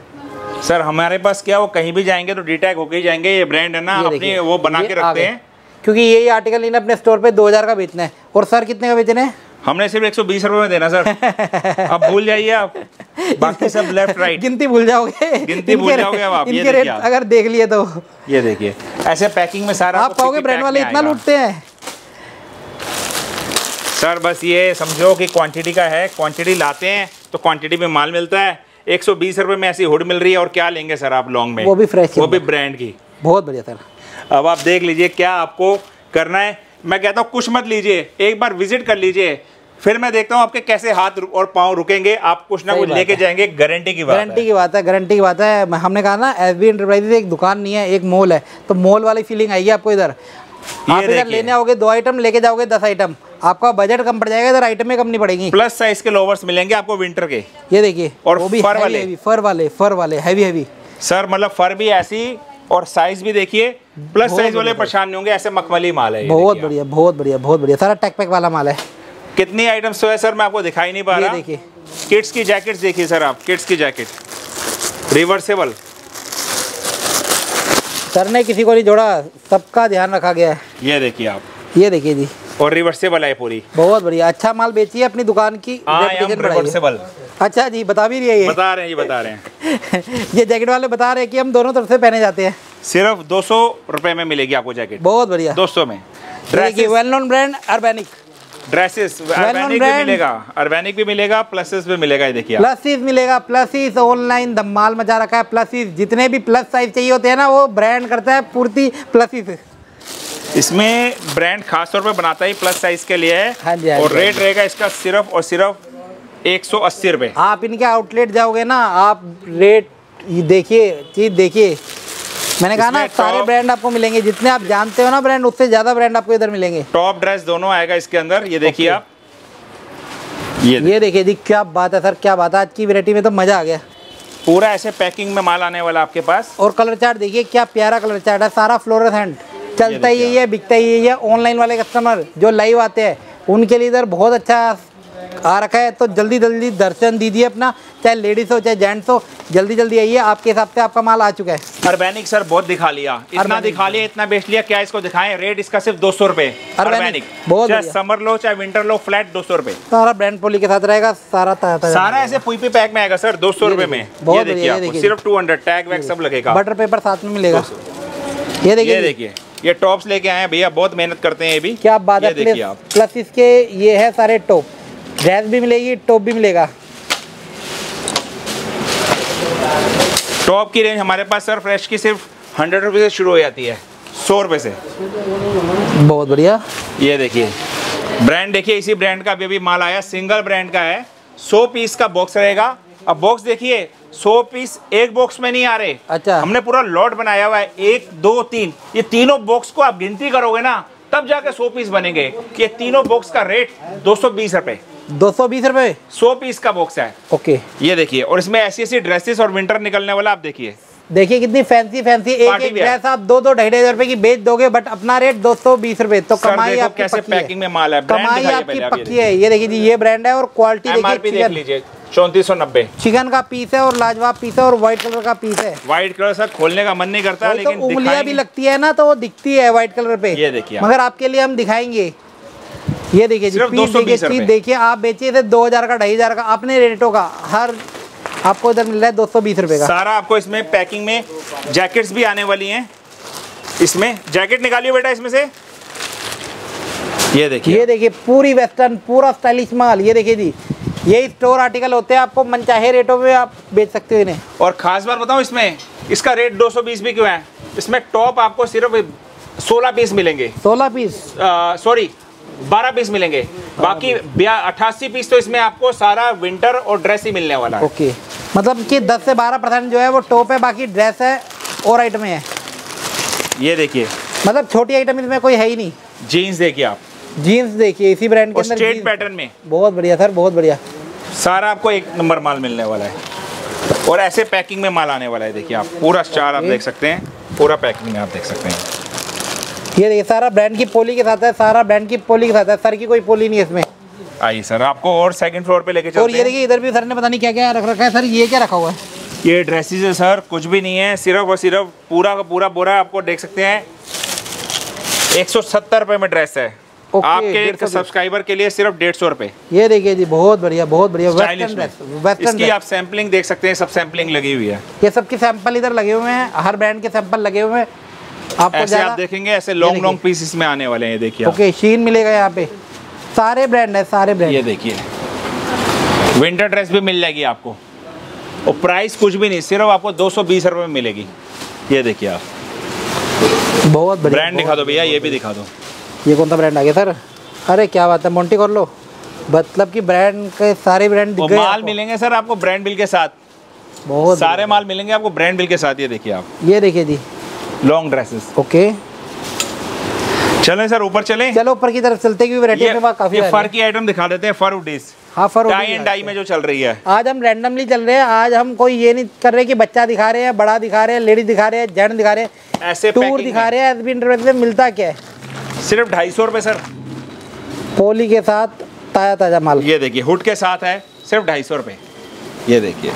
सर हमारे पास क्या वो कहीं भी जाएंगे तो डी टैग होके ही जाएंगे, ये ब्रांड है ना अपनी वो बना के रखते हैं, क्योंकि यही आर्टिकल इन्हें अपने स्टोर पे दो हज़ार का बेचना है। और सर कितने का बेचना है? हमने सिर्फ एक सौ बीस रुपये में देना सर। अब भूल जाइए आप, बाकी सब लेफ्ट राइट गिनती भूल जाओगे, गिनती भूल जाओगे आप। ये रेट अगर देख लिए तो ये देखिए ऐसे पैकिंग में सारा आप पाओगे। ब्रांड वाले इतना लूटते हैं सर, बस ये समझो कि क्वांटिटी का है, क्वांटिटी लाते हैं तो क्वांटिटी में माल मिलता है। एक सौ बीस रुपये में ऐसी हुड मिल रही है और क्या लेंगे सर आप लॉन्ग में, वो भी फ्रेश, वो भी ब्रांड की। बहुत बढ़िया सर, अब आप देख लीजिए क्या आपको करना है। मैं कहता हूँ कुछ मत लीजिए, एक बार विजिट कर लीजिए, फिर मैं देखता हूँ आपके कैसे हाथ और पाँव रुकेंगे, आप कुछ ना कुछ लेके जाएंगे। गारंटी की बात गारंटी की बात है गारंटी की बात है हमने कहा ना एसबी एंटरप्राइजेज एक दुकान नहीं है, एक मॉल है, तो मॉल वाली फीलिंग आएगी आपको। इधर आप इधर लेने आओगे दो आइटम, लेके जाओगे दस आइटम, आपका बजट कम पड़ जाएगा, इधर आइटमें कम नहीं पड़ेगी। प्लस साइज के लोवर्स मिलेंगे आपको विंटर के, ये देखिए, और फर वाले फर वाले फर वाले हैवी हैवी सर, मतलब फर भी ऐसी और साइज भी देखिए। प्लस साइज वाले परेशान नहीं होंगे, ऐसे मखमली माल है। बहुत बढ़िया बहुत बढ़िया बहुत बढ़िया सारा टैक पैक वाला माल है। कितनी आइटम्स तो है सर मैं आपको दिखाई नहीं पा रहा। देखिए किड्स की जैकेट्स देखिए सर, आप किड्स की जैकेट रिवर्सेबल, सर ने किसी को नहीं जोड़ा, सबका ध्यान रखा गया है। ये देखिए आप, ये देखिए जी, और रिवर्सेबल है पूरी। बहुत बढ़िया अच्छा माल बेचिए अपनी दुकान की। अच्छा जी बता भी रही है, बता रहे हैं जी बता रहे हैं ये जैकेट वाले बता रहे हैं कि हम दोनों तरफ से पहने जाते हैं। सिर्फ दो सौ रुपये में मिलेगी आपको जैकेट, बहुत बढ़िया दो सौ में। Well known brand Urbanic dresses, Urbanic भी मिलेगा, अर्बैनिक भी मिलेगा, प्लसेस भी मिलेगा। ये देखिए प्लसेस मिलेगा, प्लसेस ऑनलाइन धमाल मचा रखा है। प्लसेस जितने भी प्लस साइज चाहिए होते हैं ना वो ब्रांड करता है पूर्ति। प्लसेस इसमें ब्रांड खास तौर पर बनाता ही प्लस साइज के लिए है, और रेट रहेगा इसका सिर्फ और सिर्फ एक सौ अस्सी रुपये। आप इनके आउटलेट जाओगे ना, आप रेट देखिए, चीज देखिए, मैंने कहा ना सारे ब्रांड आपको मिलेंगे, जितने आप जानते हो ना ब्रांड उससे ज्यादा ब्रांड आपको इधर मिलेंगे। टॉप ड्रेस दोनों आएगा इसके अंदर, ये देखिए आप, ये ये देखिए जी, क्या बात है सर, क्या बात है, आज की वैरायटी में तो मजा आ गया। पूरा ऐसे पैकिंग में माल आने वाला आपके पास। और कलर चार्ट देखिए, क्या प्यारा कलर चार्ट है, सारा फ्लोरोसेंट, चलता ही यही है, बिकता ही यही है। ऑनलाइन वाले कस्टमर जो लाइव आते हैं उनके लिए इधर बहुत अच्छा आ रखा है, तो जल्दी जल्दी दर्शन दीजिए अपना, चाहे लेडीज हो चाहे जेंट्स हो, जल्दी जल्दी आइए। आपके हिसाब से आपका माल आ चुका है। अर्बैनिक सर बहुत दिखा लिया, इतना दिखा लिया, इतना बेच लिया, क्या इसको दिखाएं। रेट इसका सिर्फ दो सौ रुपए। अर्बैनिक बहुत, चाहे समर लो चाहे विंटर लो, फ्लैट दो सौ रुपए। सारा ब्रांड पॉली के साथ रहेगा, सारा सारा ऐसे पुईपी पैक में आएगा सर, दो सौ रुपए में। बहुत देखिए सिर्फ टू हंड्रेड टैग वैग सब लगेगा, बटर पेपर साथ में मिलेगा। ये देखिए देखिए ये टॉप्स लेके आए हैं भैया, बहुत मेहनत करते हैं ये भी। क्या बात है, देखिए आप प्लस इसके ये है सारे टॉप, ड्रेस भी मिलेगी, टॉप भी मिलेगा। टॉप की रेंज हमारे पास सर फ्रेश की सिर्फ हंड्रेड रुपये से शुरू हो जाती है, सौ रुपये से। बहुत बढ़िया, ये देखिए ब्रांड देखिए, इसी ब्रांड का अभी अभी माल आया, सिंगल ब्रांड का है, सौ पीस का बॉक्स रहेगा। अब बॉक्स देखिए, सौ पीस एक बॉक्स में नहीं आ रहे। अच्छा, हमने पूरा लॉट बनाया हुआ है, एक दो तीन, ये तीनों बॉक्स को आप गिनती करोगे ना तब जाके सौ पीस बनेंगे। ये तीनों बॉक्स का रेट दो सौ बीस रुपए, दो सौ बीस रुपए सौ पीस का बॉक्स है। ओके ये देखिए, और इसमें ऐसी ऐसी ड्रेसेस और विंटर निकलने वाला आप देखिए, देखिए कितनी फैंसी फैंसी। एक एक ड्रेस आप दो दो ढाई ढाई हजार रुपए की बेच दोगे, बट अपना रेट दो सौ बीस रुपए। तो कमाई आपकी पैकिंग में माल है, कमाई आपकी पक्की है। ये देखिए जी, ये ब्रांड है और क्वालिटी देख लीजिए, चौंतीस सौ नब्बे। चिकन का पीस है और लाजवाब पीस है, और व्हाइट कलर का पीस है। व्हाइट कलर सर खोलने का मन नहीं करता, लेकिन तो उंगलियां भी लगती है ना तो वो दिखती है व्हाइट कलर पे। ये देखिए, मगर आपके लिए हम दिखाएंगे। ये देखिए जी, देखिए आप बेचिए थे दो हजार का, ढाई हजार का, अपने रेटों का हर आपको इधर मिल रहा है दो सौ बीस रुपए का। सारा आपको इसमें पैकिंग में जैकेट्स भी आने वाली है। इसमें जैकेट निकालिए बेटा इसमें से, ये देखिए ये देखिए पूरी वेस्टर्न, पूरा स्टाइलिश माल। ये देखिए जी, यही स्टोर आर्टिकल होते हैं, आपको मनचाहे रेटों में आप बेच सकते हो इन्हें। और खास बात बताऊं, इसमें इसका रेट दो सौ बीस भी क्यों है, इसमें टॉप आपको सिर्फ सोलह पीस मिलेंगे, सोलह पीस सॉरी बारह पीस मिलेंगे, बाकी अट्ठासी पीस तो इसमें आपको सारा विंटर और ड्रेस ही मिलने वाला है। ओके, मतलब कि दस से बारह परसेंट जो है वो टॉप है, बाकी ड्रेस है और आइटमें है। ये देखिए, मतलब छोटी आइटम इसमें कोई है ही नहीं। जीन्स देखिए आप, जीन्स देखिए इसी ब्रांड के अंदर, स्ट्रेट पैटर्न में। बहुत बढ़िया सर, बहुत बढ़िया, सारा आपको एक नंबर माल मिलने वाला है, और ऐसे पैकिंग में माल आने वाला है। देखिए आप पूरा स्टार आप देख सकते हैं, पूरा पैकिंग आप देख सकते हैं। ये देखिए सारा ब्रांड की पोली के साथ है, सारा ब्रांड की पोली के साथ है, सर की कोई पोली नहीं है इसमें। आइए सर आपको और सेकंड फ्लोर पे लेके चलते हैं। और ये देखिए इधर भी सर ने पता नहीं क्या क्या रख रखा है। सर ये क्या रखा हुआ है? ये ड्रेसेस है सर, कुछ भी नहीं है, सिर्फ और सिर्फ पूरा का पूरा बोरा आपको देख सकते हैं एक सौ सत्तर रुपये में ड्रेस है। okay, आपके सब्सक्राइबर के लिए सिर्फ डेढ़ सौ रुपये। ये देखिए जी, बहुत बढ़िया बहुत बढ़िया वेस्टर्न ड्रेस, वेस्टर्न की आप सैम्पलिंग देख सकते हैं, सब सैम्पलिंग लगी हुई है। ये सबके सैंपल इधर लगे हुए हैं, हर ब्रांड के सैंपल लगे हुए हैं। आपको ऐसे आप देखेंगे ऐसे लॉन्ग लॉन्ग पीस इसमें आने वाले हैं। देखिए ओके, शीन मिलेगा यहाँ पे, सारे ब्रांड है, सारे ब्रांड। ये देखिए विंटर ड्रेस भी मिल जाएगी आपको, और प्राइस कुछ भी नहीं, सिर्फ आपको दो सौ बीस रुपये में मिलेगी। ये देखिए आप, बहुत ब्रांड दिखा दो भैया, ये भी दिखा दो, ये कौन सा ब्रांड आ गया सर? अरे क्या बात है, मोंटी कर लो, मतलब कि ब्रांड के सारे ब्रांड दिख गए। माल मिलेंगे सर आपको ब्रांड बिल के साथ, बहुत सारे माल मिलेंगे आपको ब्रांड बिल के साथ। ये देखिए आप, ये देखिए जी लॉन्ग ड्रेसेस। ओके चलें सर ऊपर चलें, चलो ऊपर की तरफ चलते हैं, वैरायटी में काफी फर की आइटम दिखा देते हैं। फर उडीज, हाँ fur hoodies, dye and dye में जो चल रही है। आज हम रैंडमली चल रहे हैं, आज हम कोई ये नहीं कर रहे कि बच्चा दिखा रहे हैं, बड़ा दिखा रहे हैं, लेडीज दिखा रहे हैं, जेंट दिखा रहे हैं, ऐसे टूर दिखा रहे हैं। एसबी एंटरप्राइजेज में मिलता क्या है? सिर्फ ढाई सौ रुपये सर, पोली के साथ ताजा ताजा माल। ये देखिए हुड के साथ है, सिर्फ ढाई सौ रुपये। ये देखिए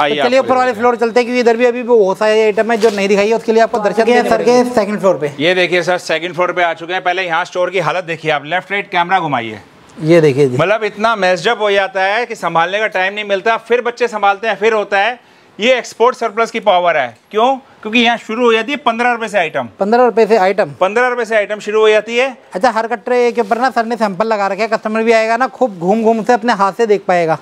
आइए, चलिए ऊपर वाले फ्लोर चलते हैं, क्योंकि इधर भी अभी बहुत सारे आइटम है जो नहीं दिखाई है, उसके लिए आपको दर्शक हैं सर के सेकंड फ्लोर पे। ये देखिए सर सेकंड फ्लोर पे आ चुके हैं। पहले यहाँ स्टोर की हालत देखिए आप, लेफ्ट राइट कैमरा घुमाइए, ये देखिए मतलब इतना मैसअप हो जाता है कि संभालने का टाइम नहीं मिलता, फिर बच्चे संभालते हैं, फिर होता है। ये एक्सपोर्ट सरप्लस की पावर है, क्यों? क्योंकि यहाँ शुरू हो जाती है पंद्रह रुपए से आइटम, पंद्रह रुपए से आइटम पंद्रह रुपए से आइटम शुरू हो जाती है। अच्छा हर कटरे के ऊपर ना सर ने सैंपल लगा रखे, कस्टमर भी आएगा ना खूब घूम घूम से अपने हाथ से देख पाएगा।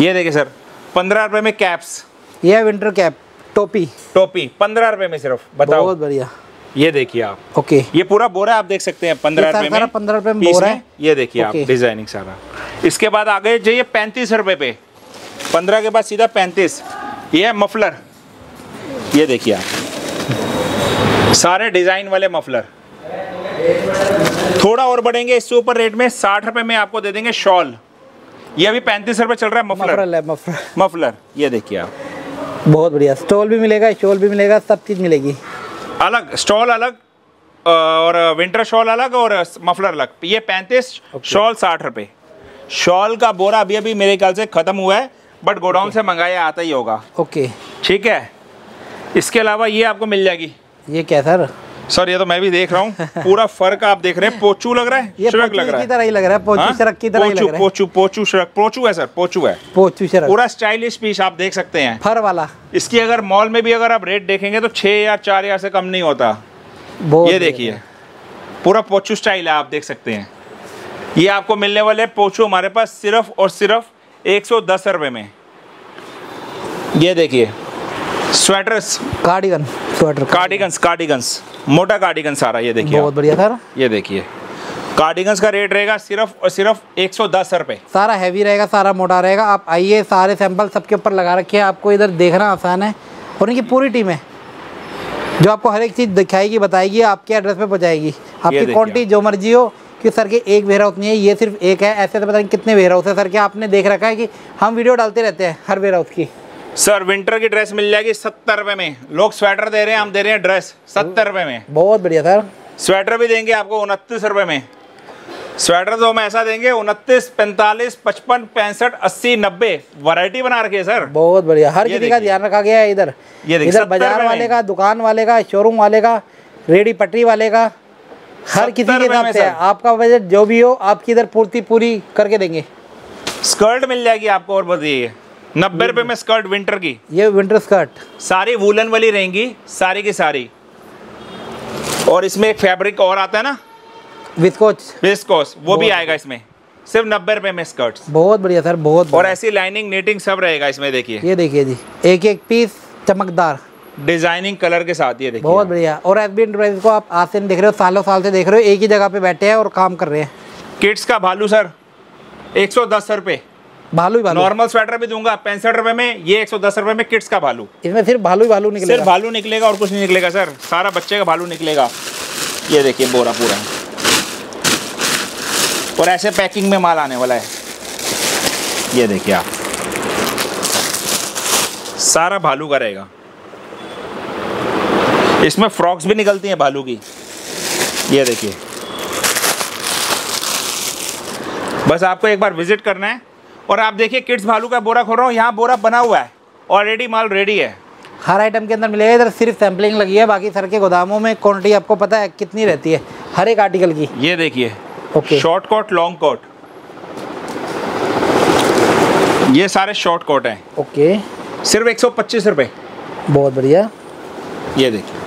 ये देखिए सर पंद्रह रुपए में कैप्स, ये विंटर कैप टोपी, टोपी पंद्रह रुपए में सिर्फ, बताओ बहुत बढ़िया। ये देखिए आप ओके, ये पूरा बोरा आप देख सकते हैं पंद्रह रुपए में, पंद्रह रुपए में बोरा है। ये देखिए आप डिजाइनिंग सारा। इसके बाद आ गए जो ये पैंतीस रुपए पे, पंद्रह के बाद सीधा पैंतीस। ये है मफलर, ये देखिए आप सारे डिजाइन वाले मफलर। थोड़ा और बढ़ेंगे इससे ऊपर रेट में, साठ रुपए में आपको दे देंगे शॉल, ये अभी पैंतीस रुपए चल रहा है मफलर, मफलर मफलर। ये देखिए आप बहुत बढ़िया, स्टॉल भी मिलेगा, शॉल भी मिलेगा, सब चीज़ मिलेगी। अलग स्टॉल अलग और विंटर शॉल अलग और मफलर अलग। ये पैंतीस, शॉल साठ रुपए। शॉल का बोरा अभी अभी मेरे ख्याल से ख़त्म हुआ है, बट गोडाउन से मंगाया आता ही होगा। ओके ठीक है। इसके अलावा ये आपको मिल जाएगी, ये क्या सर? सर ये तो मैं भी देख रहा हूँ पूरा फर्क आप देख रहे हैं, पोचू लग रहा है, ये श्रक लग रहा है, तरह ही लग रहा है, पोचू श्रक की तरह ही लग रहा है, पोचू पोचू श्रक पोचू है सर, पोचू है, पोचू श्रक, पूरा स्टाइलिश पीस आप देख सकते हैं फर वाला। इसकी अगर मॉल में भी अगर आप रेट देखेंगे तो छह या चार हजार से कम नहीं होता। ये देखिए पूरा पोचू स्टाइल है, आप देख सकते हैं। ये आपको मिलने वाले पोचू हमारे पास सिर्फ और सिर्फ एक सौ दस रुपये में। ये देखिए sweaters, cardigan, sweater cardigans, cardigans मोटा कार्डिगन सारा। ये देखिए बहुत बढ़िया सर, ये देखिए कार्डिगन्स का रेट रहेगा सिर्फ और सिर्फ एक सौ दस रुपये। सारा हैवी रहेगा, सारा मोटा रहेगा। आप आइए, सारे सैंपल सबके ऊपर लगा रखे हैं, आपको इधर देखना आसान है, और इनकी पूरी टीम है जो आपको हर एक चीज़ दिखाएगी, बताएगी, आपके एड्रेस पे पहुँचाएगी। आपकी क्वान्टिटी जो मर्जी हो, कि सर के एक वेयर हाउस नहीं है, ये सिर्फ एक है, ऐसे तो पता नहीं कितने वेयर हाउस है सर के। आपने देख रखा है कि हम वीडियो डालते रहते हैं हर वेयर हाउस की। सर विंटर की ड्रेस मिल जाएगी सत्तर रुपए में, लोग स्वेटर दे रहे हैं, हम दे रहे हैं ड्रेस सत्तर रुपए में। बहुत बढ़िया सर। स्वेटर भी देंगे आपको उनतीस रुपए में। स्वेटर तो हम ऐसा देंगे उनतीस, पैंतालीस, पचपन, पैंसठ, अस्सी, नब्बे, वैरायटी बना रखी है सर। बहुत बढ़िया, हर किसी का ध्यान रखा गया है इधर। इधर बाजार वाले का, दुकान वाले का, शोरूम वाले का, रेडी पटरी वाले का, हर किसी के हिसाब से आपका बजट जो भी हो आपकी इधर पूर्ति पूरी करके देंगे। स्कर्ट मिल जाएगी आपको, और बताइए नब्बे रुपए में स्कर्ट विंटर की। ये विंटर स्कर्ट सारी वूलन वाली रहेंगी, सारी की सारी, और इसमें एक फैब्रिक और आता है ना विस्कोच, विस्कोच वो भी आएगा इसमें, सिर्फ नब्बे रुपए में स्कर्ट। बहुत बढ़िया सर, बहुत। और ऐसी लाइनिंग, नेटिंग सब रहेगा इसमें। देखिए ये देखिए जी, एक एक पीस चमकदार डिजाइनिंग कलर के साथ। ये देखिए बहुत बढ़िया। और एसबी एंटरप्राइजेज को आप आज से देख रहे हो, सालों साल से देख रहे हो, एक ही जगह पे बैठे हैं और काम कर रहे हैं। किड्स का भालू सर एक सौ दस रुपये, भालू ही भालू। नॉर्मल स्वेटर भी दूंगा पैंसठ रुपए में, ये एक सौ दस रुपए में किड्स का भालू। इसमें सिर्फ भालू ही भालू निकलेगा, सिर्फ भालू निकलेगा और कुछ नहीं निकलेगा सर, सारा बच्चे का भालू निकलेगा। ये देखिए बोरा पूरा, और ऐसे पैकिंग में माल आने वाला है। ये देखिए आप सारा भालू का रहेगा, इसमें फ्रॉक्स भी निकलती हैं भालू की। ये देखिए बस आपको एक बार विजिट करना है और आप देखिए किड्स भालू का बोरा खोल रहा हूँ, यहाँ बोरा बना हुआ है ऑलरेडी, माल रेडी है। हर आइटम के अंदर मिलेगा, इधर सिर्फ सैम्पलिंग लगी है, बाकी सर के गोदामों में क्वान्टिटी आपको पता है कितनी रहती है हर एक आर्टिकल की। ये देखिए okay, short coat, long coat, ये सारे शॉर्ट कोट हैं। ओके सिर्फ एक सौ पच्चीस रुपये, बहुत बढ़िया। ये देखिए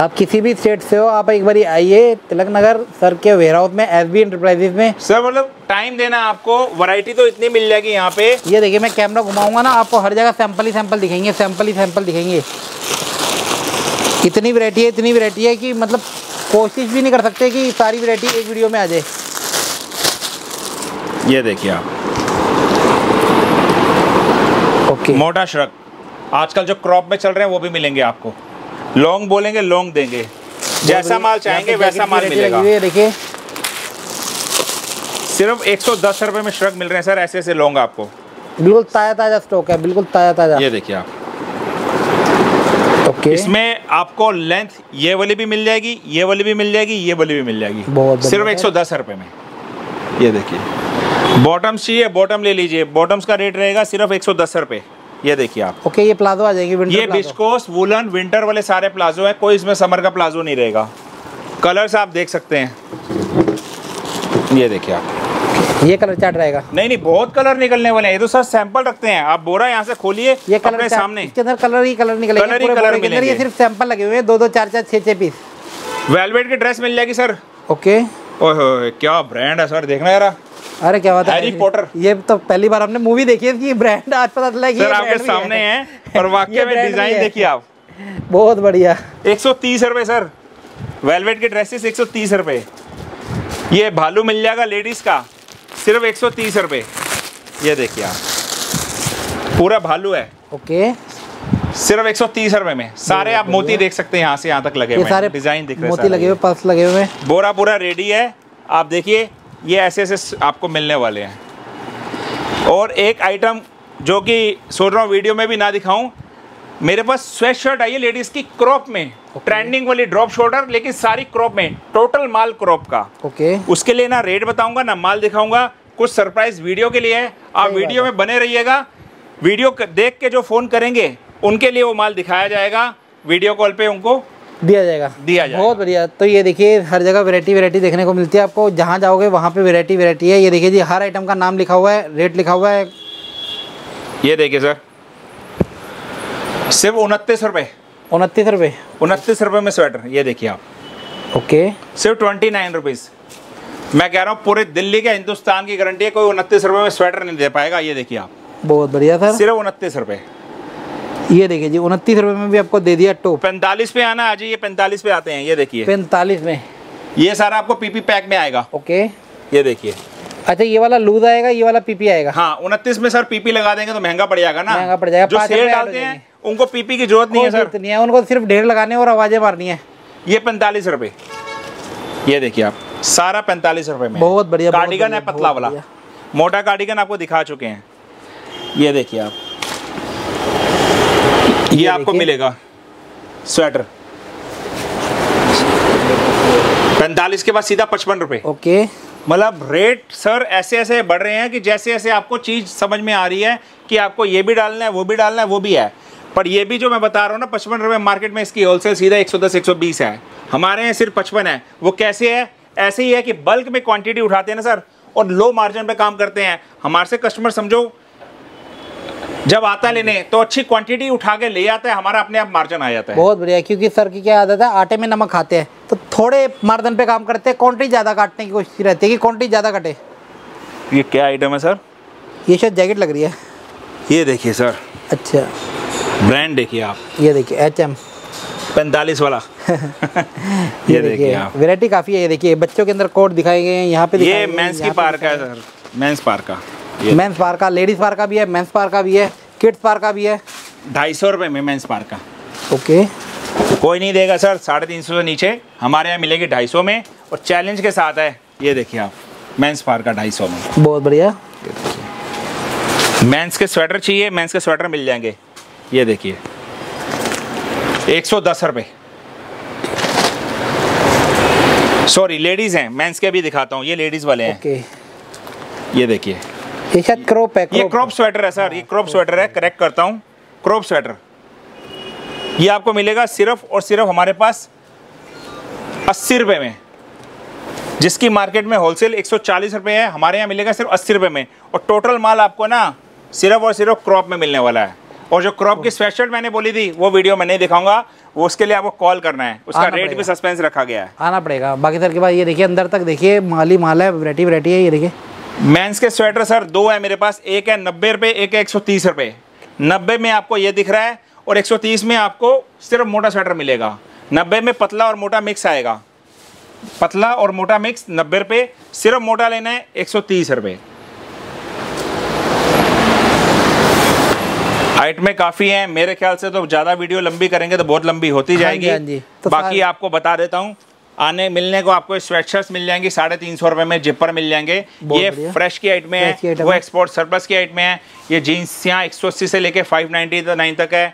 आप किसी भी स्टेट से हो, आप एक बार आइए तिलक नगर सर के वेयर हाउस में, एसबी एंटरप्राइजेज में। सर मतलब टाइम देना आपको, वैरायटी तो इतनी मिल जाएगी यहाँ पे। ये देखिए मैं कैमरा घुमाऊंगा ना, आपको हर जगह सैंपल ही सैंपल दिखेंगे, सैंपल ही सैंपल दिखेंगे। इतनी वैरायटी है, इतनी वैरायटी है कि मतलब कोशिश भी नहीं कर सकते कि सारी वैरायटी एक वीडियो में आ जाए। ये देखिए आप ओके, मोटा श्रग आजकल जो क्रॉप में चल रहे हैं वो भी मिलेंगे आपको। लॉन्ग बोलेंगे लॉन्ग देंगे, जैसा माल चाहेंगे वैसा माल मिलेगा। ये देखिए सिर्फ एक सौ दस रुपये में श्रग मिल रहे हैं सर, ऐसे ऐसे लॉन्ग आपको, बिल्कुल ताज़ा ताज़ा स्टॉक है, बिल्कुल ताज़ा ताज़ा। ये देखिए आप Okay. इसमें आपको लेंथ ये वाली भी मिल जाएगी, ये वाली भी मिल जाएगी, ये वाली भी मिल जाएगी, सिर्फ एक सौ दस रुपये में। ये देखिए बॉटम्स चाहिए, बॉटम ले लीजिए, बॉटम्स का रेट रहेगा सिर्फ एक सौ दस रुपये। ये देखिए आप ओके, ये प्लाजो आ जाएगी विंटर, ये बिस्कोस वुलन विंटर वाले सारे प्लाजो हैं, कोई इसमें समर का प्लाजो नहीं रहेगा। कलर्स आप देख सकते हैं, ये देखिए आप, ये कलर चार्ट रहेगा। नहीं नहीं बहुत कलर निकलने वाले हैं, ये तो सर सैंपल रखते हैं, आप बोरा यहाँ से खोलिए, ये कलर सामने, इसके अंदर कलर ही कलर निकलेंगे, कलर ही कलर मिलेंगे। ये सिर्फ सैंपल लगे हुए हैं, दो दो चार चार छः छः पीस। वेलवेट की ड्रेस मिल जाएगी सर ओके, ओह क्या ब्रांड है सर, देखना यार, अरे क्या बात है, हैरी पॉटर। ये तो पहली बार हमने मूवी देखी है, इसकी ब्रांड आज पता चला कि सर आपके सामने है, और वाकई में डिजाइन देखिए आप, बहुत बढ़िया। एक सौ तीस रुपये सर वेलवेट की ड्रेसेस, एक सौ तीस रुपये। ये भालू मिल जाएगा लेडीज का सिर्फ एक सौ तीस रुपये। ये देखिए आप पूरा भालू है ओके, सिर्फ एक सौ तीस रुपये में सारे आप मोती देख सकते हैं, यहाँ से यहाँ तक लगे हुए डिजाइन दिख रहे हैं, मोती लगे हुए, पल्स लगे हुए, बोरा पूरा रेडी है। आप देखिए ये ऐसे ऐसे आपको मिलने वाले हैं। और एक आइटम जो कि सोच रहा हूँ वीडियो में भी ना दिखाऊं, मेरे पास स्वेट शर्ट आई है लेडीज़ की क्रॉप में, ट्रेंडिंग वाली ड्रॉप शोल्डर, लेकिन सारी क्रॉप में, टोटल माल क्रॉप का ओके। उसके लिए ना रेट बताऊंगा ना माल दिखाऊंगा, कुछ सरप्राइज वीडियो के लिए है, आप वीडियो में बने रहिएगा। वीडियो देख के जो फ़ोन करेंगे उनके लिए वो माल दिखाया जाएगा, वीडियो कॉल पे उनको दिया जाएगा दिया जाएगा बहुत बढ़िया। तो ये देखिए हर जगह वैरायटी वैरायटी देखने को मिलती है आपको, जहाँ जाओगे वहाँ पे वैरायटी वैरायटी है। ये देखिए जी हर आइटम का नाम लिखा हुआ है, रेट लिखा हुआ है। ये देखिए सर सिर्फ उनतीस रुपये उनतीस रुपये उनतीस रुपये में स्वेटर। ये देखिए आप ओके सिर्फ ट्वेंटी नाइन रुपीज़। मैं कह रहा हूँ पूरे दिल्ली के हिंदुस्तान की गारंटी है, कोई उनतीस रुपये में स्वेटर नहीं दे पाएगा। ये देखिए आप बहुत बढ़िया सर सिर्फ उनतीस रुपये। ये देखिए जी उनतीस रुपये में भी आपको दे दिया टॉप। पैंतालीस पे आना, आज ये पैंतालीस पे आते हैं। ये देखिए पैंतालीस में ये सारा आपको पीपी पैक में आएगा ओके। ये देखिए अच्छा ये वाला लूज आएगा, ये वाला पीपी आएगा। हाँ उनतीस में सर पीपी लगा देंगे तो महंगा पड़ जाएगा ना, महंगा पड़ जाएगा। जो सेल डालते हैं उनको पीपी की जरूरत नहीं है सर, नहीं है उनको, सिर्फ ढेर लगाने और आवाजें मारनी है। ये पैंतालीस रुपये ये देखिए आप सारा पैंतालीस रुपये में, बहुत बढ़िया। कार्डिगन है पतला वाला, मोटा कार्डिगन आपको दिखा चुके हैं। ये देखिए आप ये, ये आपको मिलेगा स्वेटर पैंतालीस के बाद सीधा पचपन रुपये ओके। मतलब रेट सर ऐसे ऐसे बढ़ रहे हैं कि जैसे जैसे आपको चीज़ समझ में आ रही है कि आपको ये भी डालना है वो भी डालना है वो भी है। पर ये भी जो मैं बता रहा हूँ ना पचपन रुपये मार्केट में इसकी होलसेल सीधा एक सौ दस एक सौ बीस है, हमारे यहाँ सिर्फ पचपन है। वो कैसे है? ऐसे ही है कि बल्क में क्वान्टिटी उठाते हैं ना सर, और लो मार्जिन पर काम करते हैं। हमारे से कस्टमर समझो जब आता लेने तो अच्छी क्वांटिटी उठा के ले आता है, हमारा अपने आप मार्जिन आ जाता है। बहुत बढ़िया, क्योंकि सर की क्या आदत है, आटे में नमक खाते हैं तो थोड़े मार्जिन पे काम करते हैं, क्वांटिटी ज़्यादा काटने की कोशिश रहती है कि क्वांटिटी ज़्यादा कटे। ये क्या आइटम है सर? ये शायद जैकेट लग रही है। ये देखिए सर अच्छा ब्रांड देखिए आप, ये देखिए एच एम पैंतालीस वाला। ये देखिए वेरायटी काफ़ी है। ये देखिए बच्चों के अंदर कोट दिखाए गए हैं यहाँ पे, ये मेन्स की पार्क है सर, मेन्स पार्क का मेंस पार का, लेडीज पार का भी है, मेंस पार का भी है, किड्स पार का भी है। ढाई सौ रुपये में मेंस पार का ओके। कोई नहीं देगा सर साढ़े तीन सौ से नीचे, हमारे यहाँ मिलेगी ढाई सौ में और चैलेंज के साथ है। ये देखिए आप मेंस पार का ढाई सौ में, बहुत बढ़िया। मेंस के स्वेटर चाहिए, मेंस के स्वेटर मिल जाएंगे। ये देखिए एक सौ दस रुपये, सॉरी लेडीज़ हैं, मेंस के भी दिखाता हूँ। ये लेडीज़ वाले हैं ओके। ये देखिए ये शायद क्रॉप है, ये क्रॉप स्वेटर है सर, ये क्रॉप स्वेटर है, करेक्ट करता हूँ, क्रॉप स्वेटर। ये आपको मिलेगा सिर्फ और सिर्फ हमारे पास अस्सी रुपये में, जिसकी मार्केट में होलसेल एक सौ चालीस रुपये है, हमारे यहाँ मिलेगा सिर्फ अस्सी रुपये में। और टोटल माल आपको ना सिर्फ और सिर्फ क्रॉप में मिलने वाला है। और जो क्रॉप की स्वेटशर्ट मैंने बोली थी वो वीडियो में नहीं दिखाऊंगा, वो उसके लिए आपको कॉल करना है, उसका रेट भी सस्पेंस रखा गया है, आना पड़ेगा। बाकी सर के बाद ये देखिए अंदर तक देखिए, माली माल है, वैरायटी वैरायटी है। ये देखिए मेंस के स्वेटर सर दो है मेरे पास, एक है नब्बे रुपये, एक है एक सौ तीस रुपये। नब्बे में आपको ये दिख रहा है और एक सौ तीस में आपको सिर्फ मोटा स्वेटर मिलेगा। नब्बे में पतला और मोटा मिक्स आएगा, पतला और मोटा मिक्स नब्बे रुपये, सिर्फ मोटा लेना है एक सौ तीस रुपये। हाइट में काफ़ी है मेरे ख्याल से, तो ज़्यादा वीडियो लंबी करेंगे तो बहुत लंबी होती जाएगी। हाँ जी, तो बाकी आपको बता देता हूँ, आने मिलने को आपको स्वेटशर्ट्स मिल जाएंगी साढ़े तीन सौ रुपये में, जिपर मिल जाएंगे, ये फ्रेश की हाइट में है, वो एक्सपोर्ट सरप्लस की हाइट में है। ये जीन्स यहाँ एक सौ अस्सी से लेकर फाइव नाइन्टी नाइन तक है।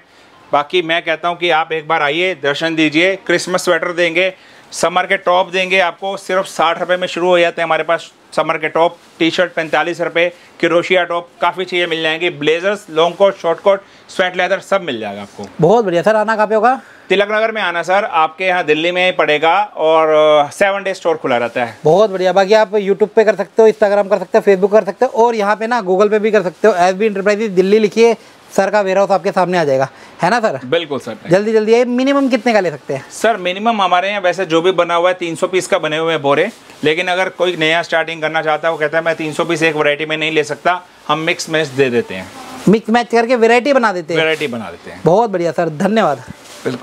बाकी मैं कहता हूँ कि आप एक बार आइए, दर्शन दीजिए। क्रिसमस स्वेटर देंगे, समर के टॉप देंगे, आपको सिर्फ साठ रुपये में शुरू हो जाते हैं हमारे पास समर के टॉप। टी शर्ट पैंतालीस रुपये, क्रोशिया टॉप, काफ़ी चीज़ें मिल जाएंगी, blazers, long coat, short coat, sweat leather सब मिल जाएगा आपको। बहुत बढ़िया सर, आना कहाँ होगा? तिलक नगर में आना सर, आपके यहाँ दिल्ली में पड़ेगा, और सेवन डे स्टोर खुला रहता है। बहुत बढ़िया। बाकी आप यूट्यूब पे कर सकते हो, इंस्टाग्राम कर सकते हो, फेसबुक कर सकते हो, और यहाँ पे ना गूगल पे भी कर सकते हो। एस बी एंटरप्राइजेज दिल्ली लिखिए, सर का वेयर हाउस आपके सामने आ जाएगा, है ना सर? बिल्कुल सर। जल्दी जल्दी आइए। मिनिमम कितने का ले सकते हैं सर? मिनिमम हमारे यहाँ वैसे जो भी बना हुआ है तीन सौ पीस का बने हुए हैं बोरे, लेकिन अगर कोई नया स्टार्टिंग करना चाहता है वो कहता है मैं तीन सौ पीस एक वैरायटी में नहीं ले सकता, हम मिक्स मैच दे देते हैं, मिक्स मैच करके वैरायटी बना देते हैं, वैरायटी बना देते हैं। बहुत बढ़िया सर, धन्यवाद, बिल्कुल।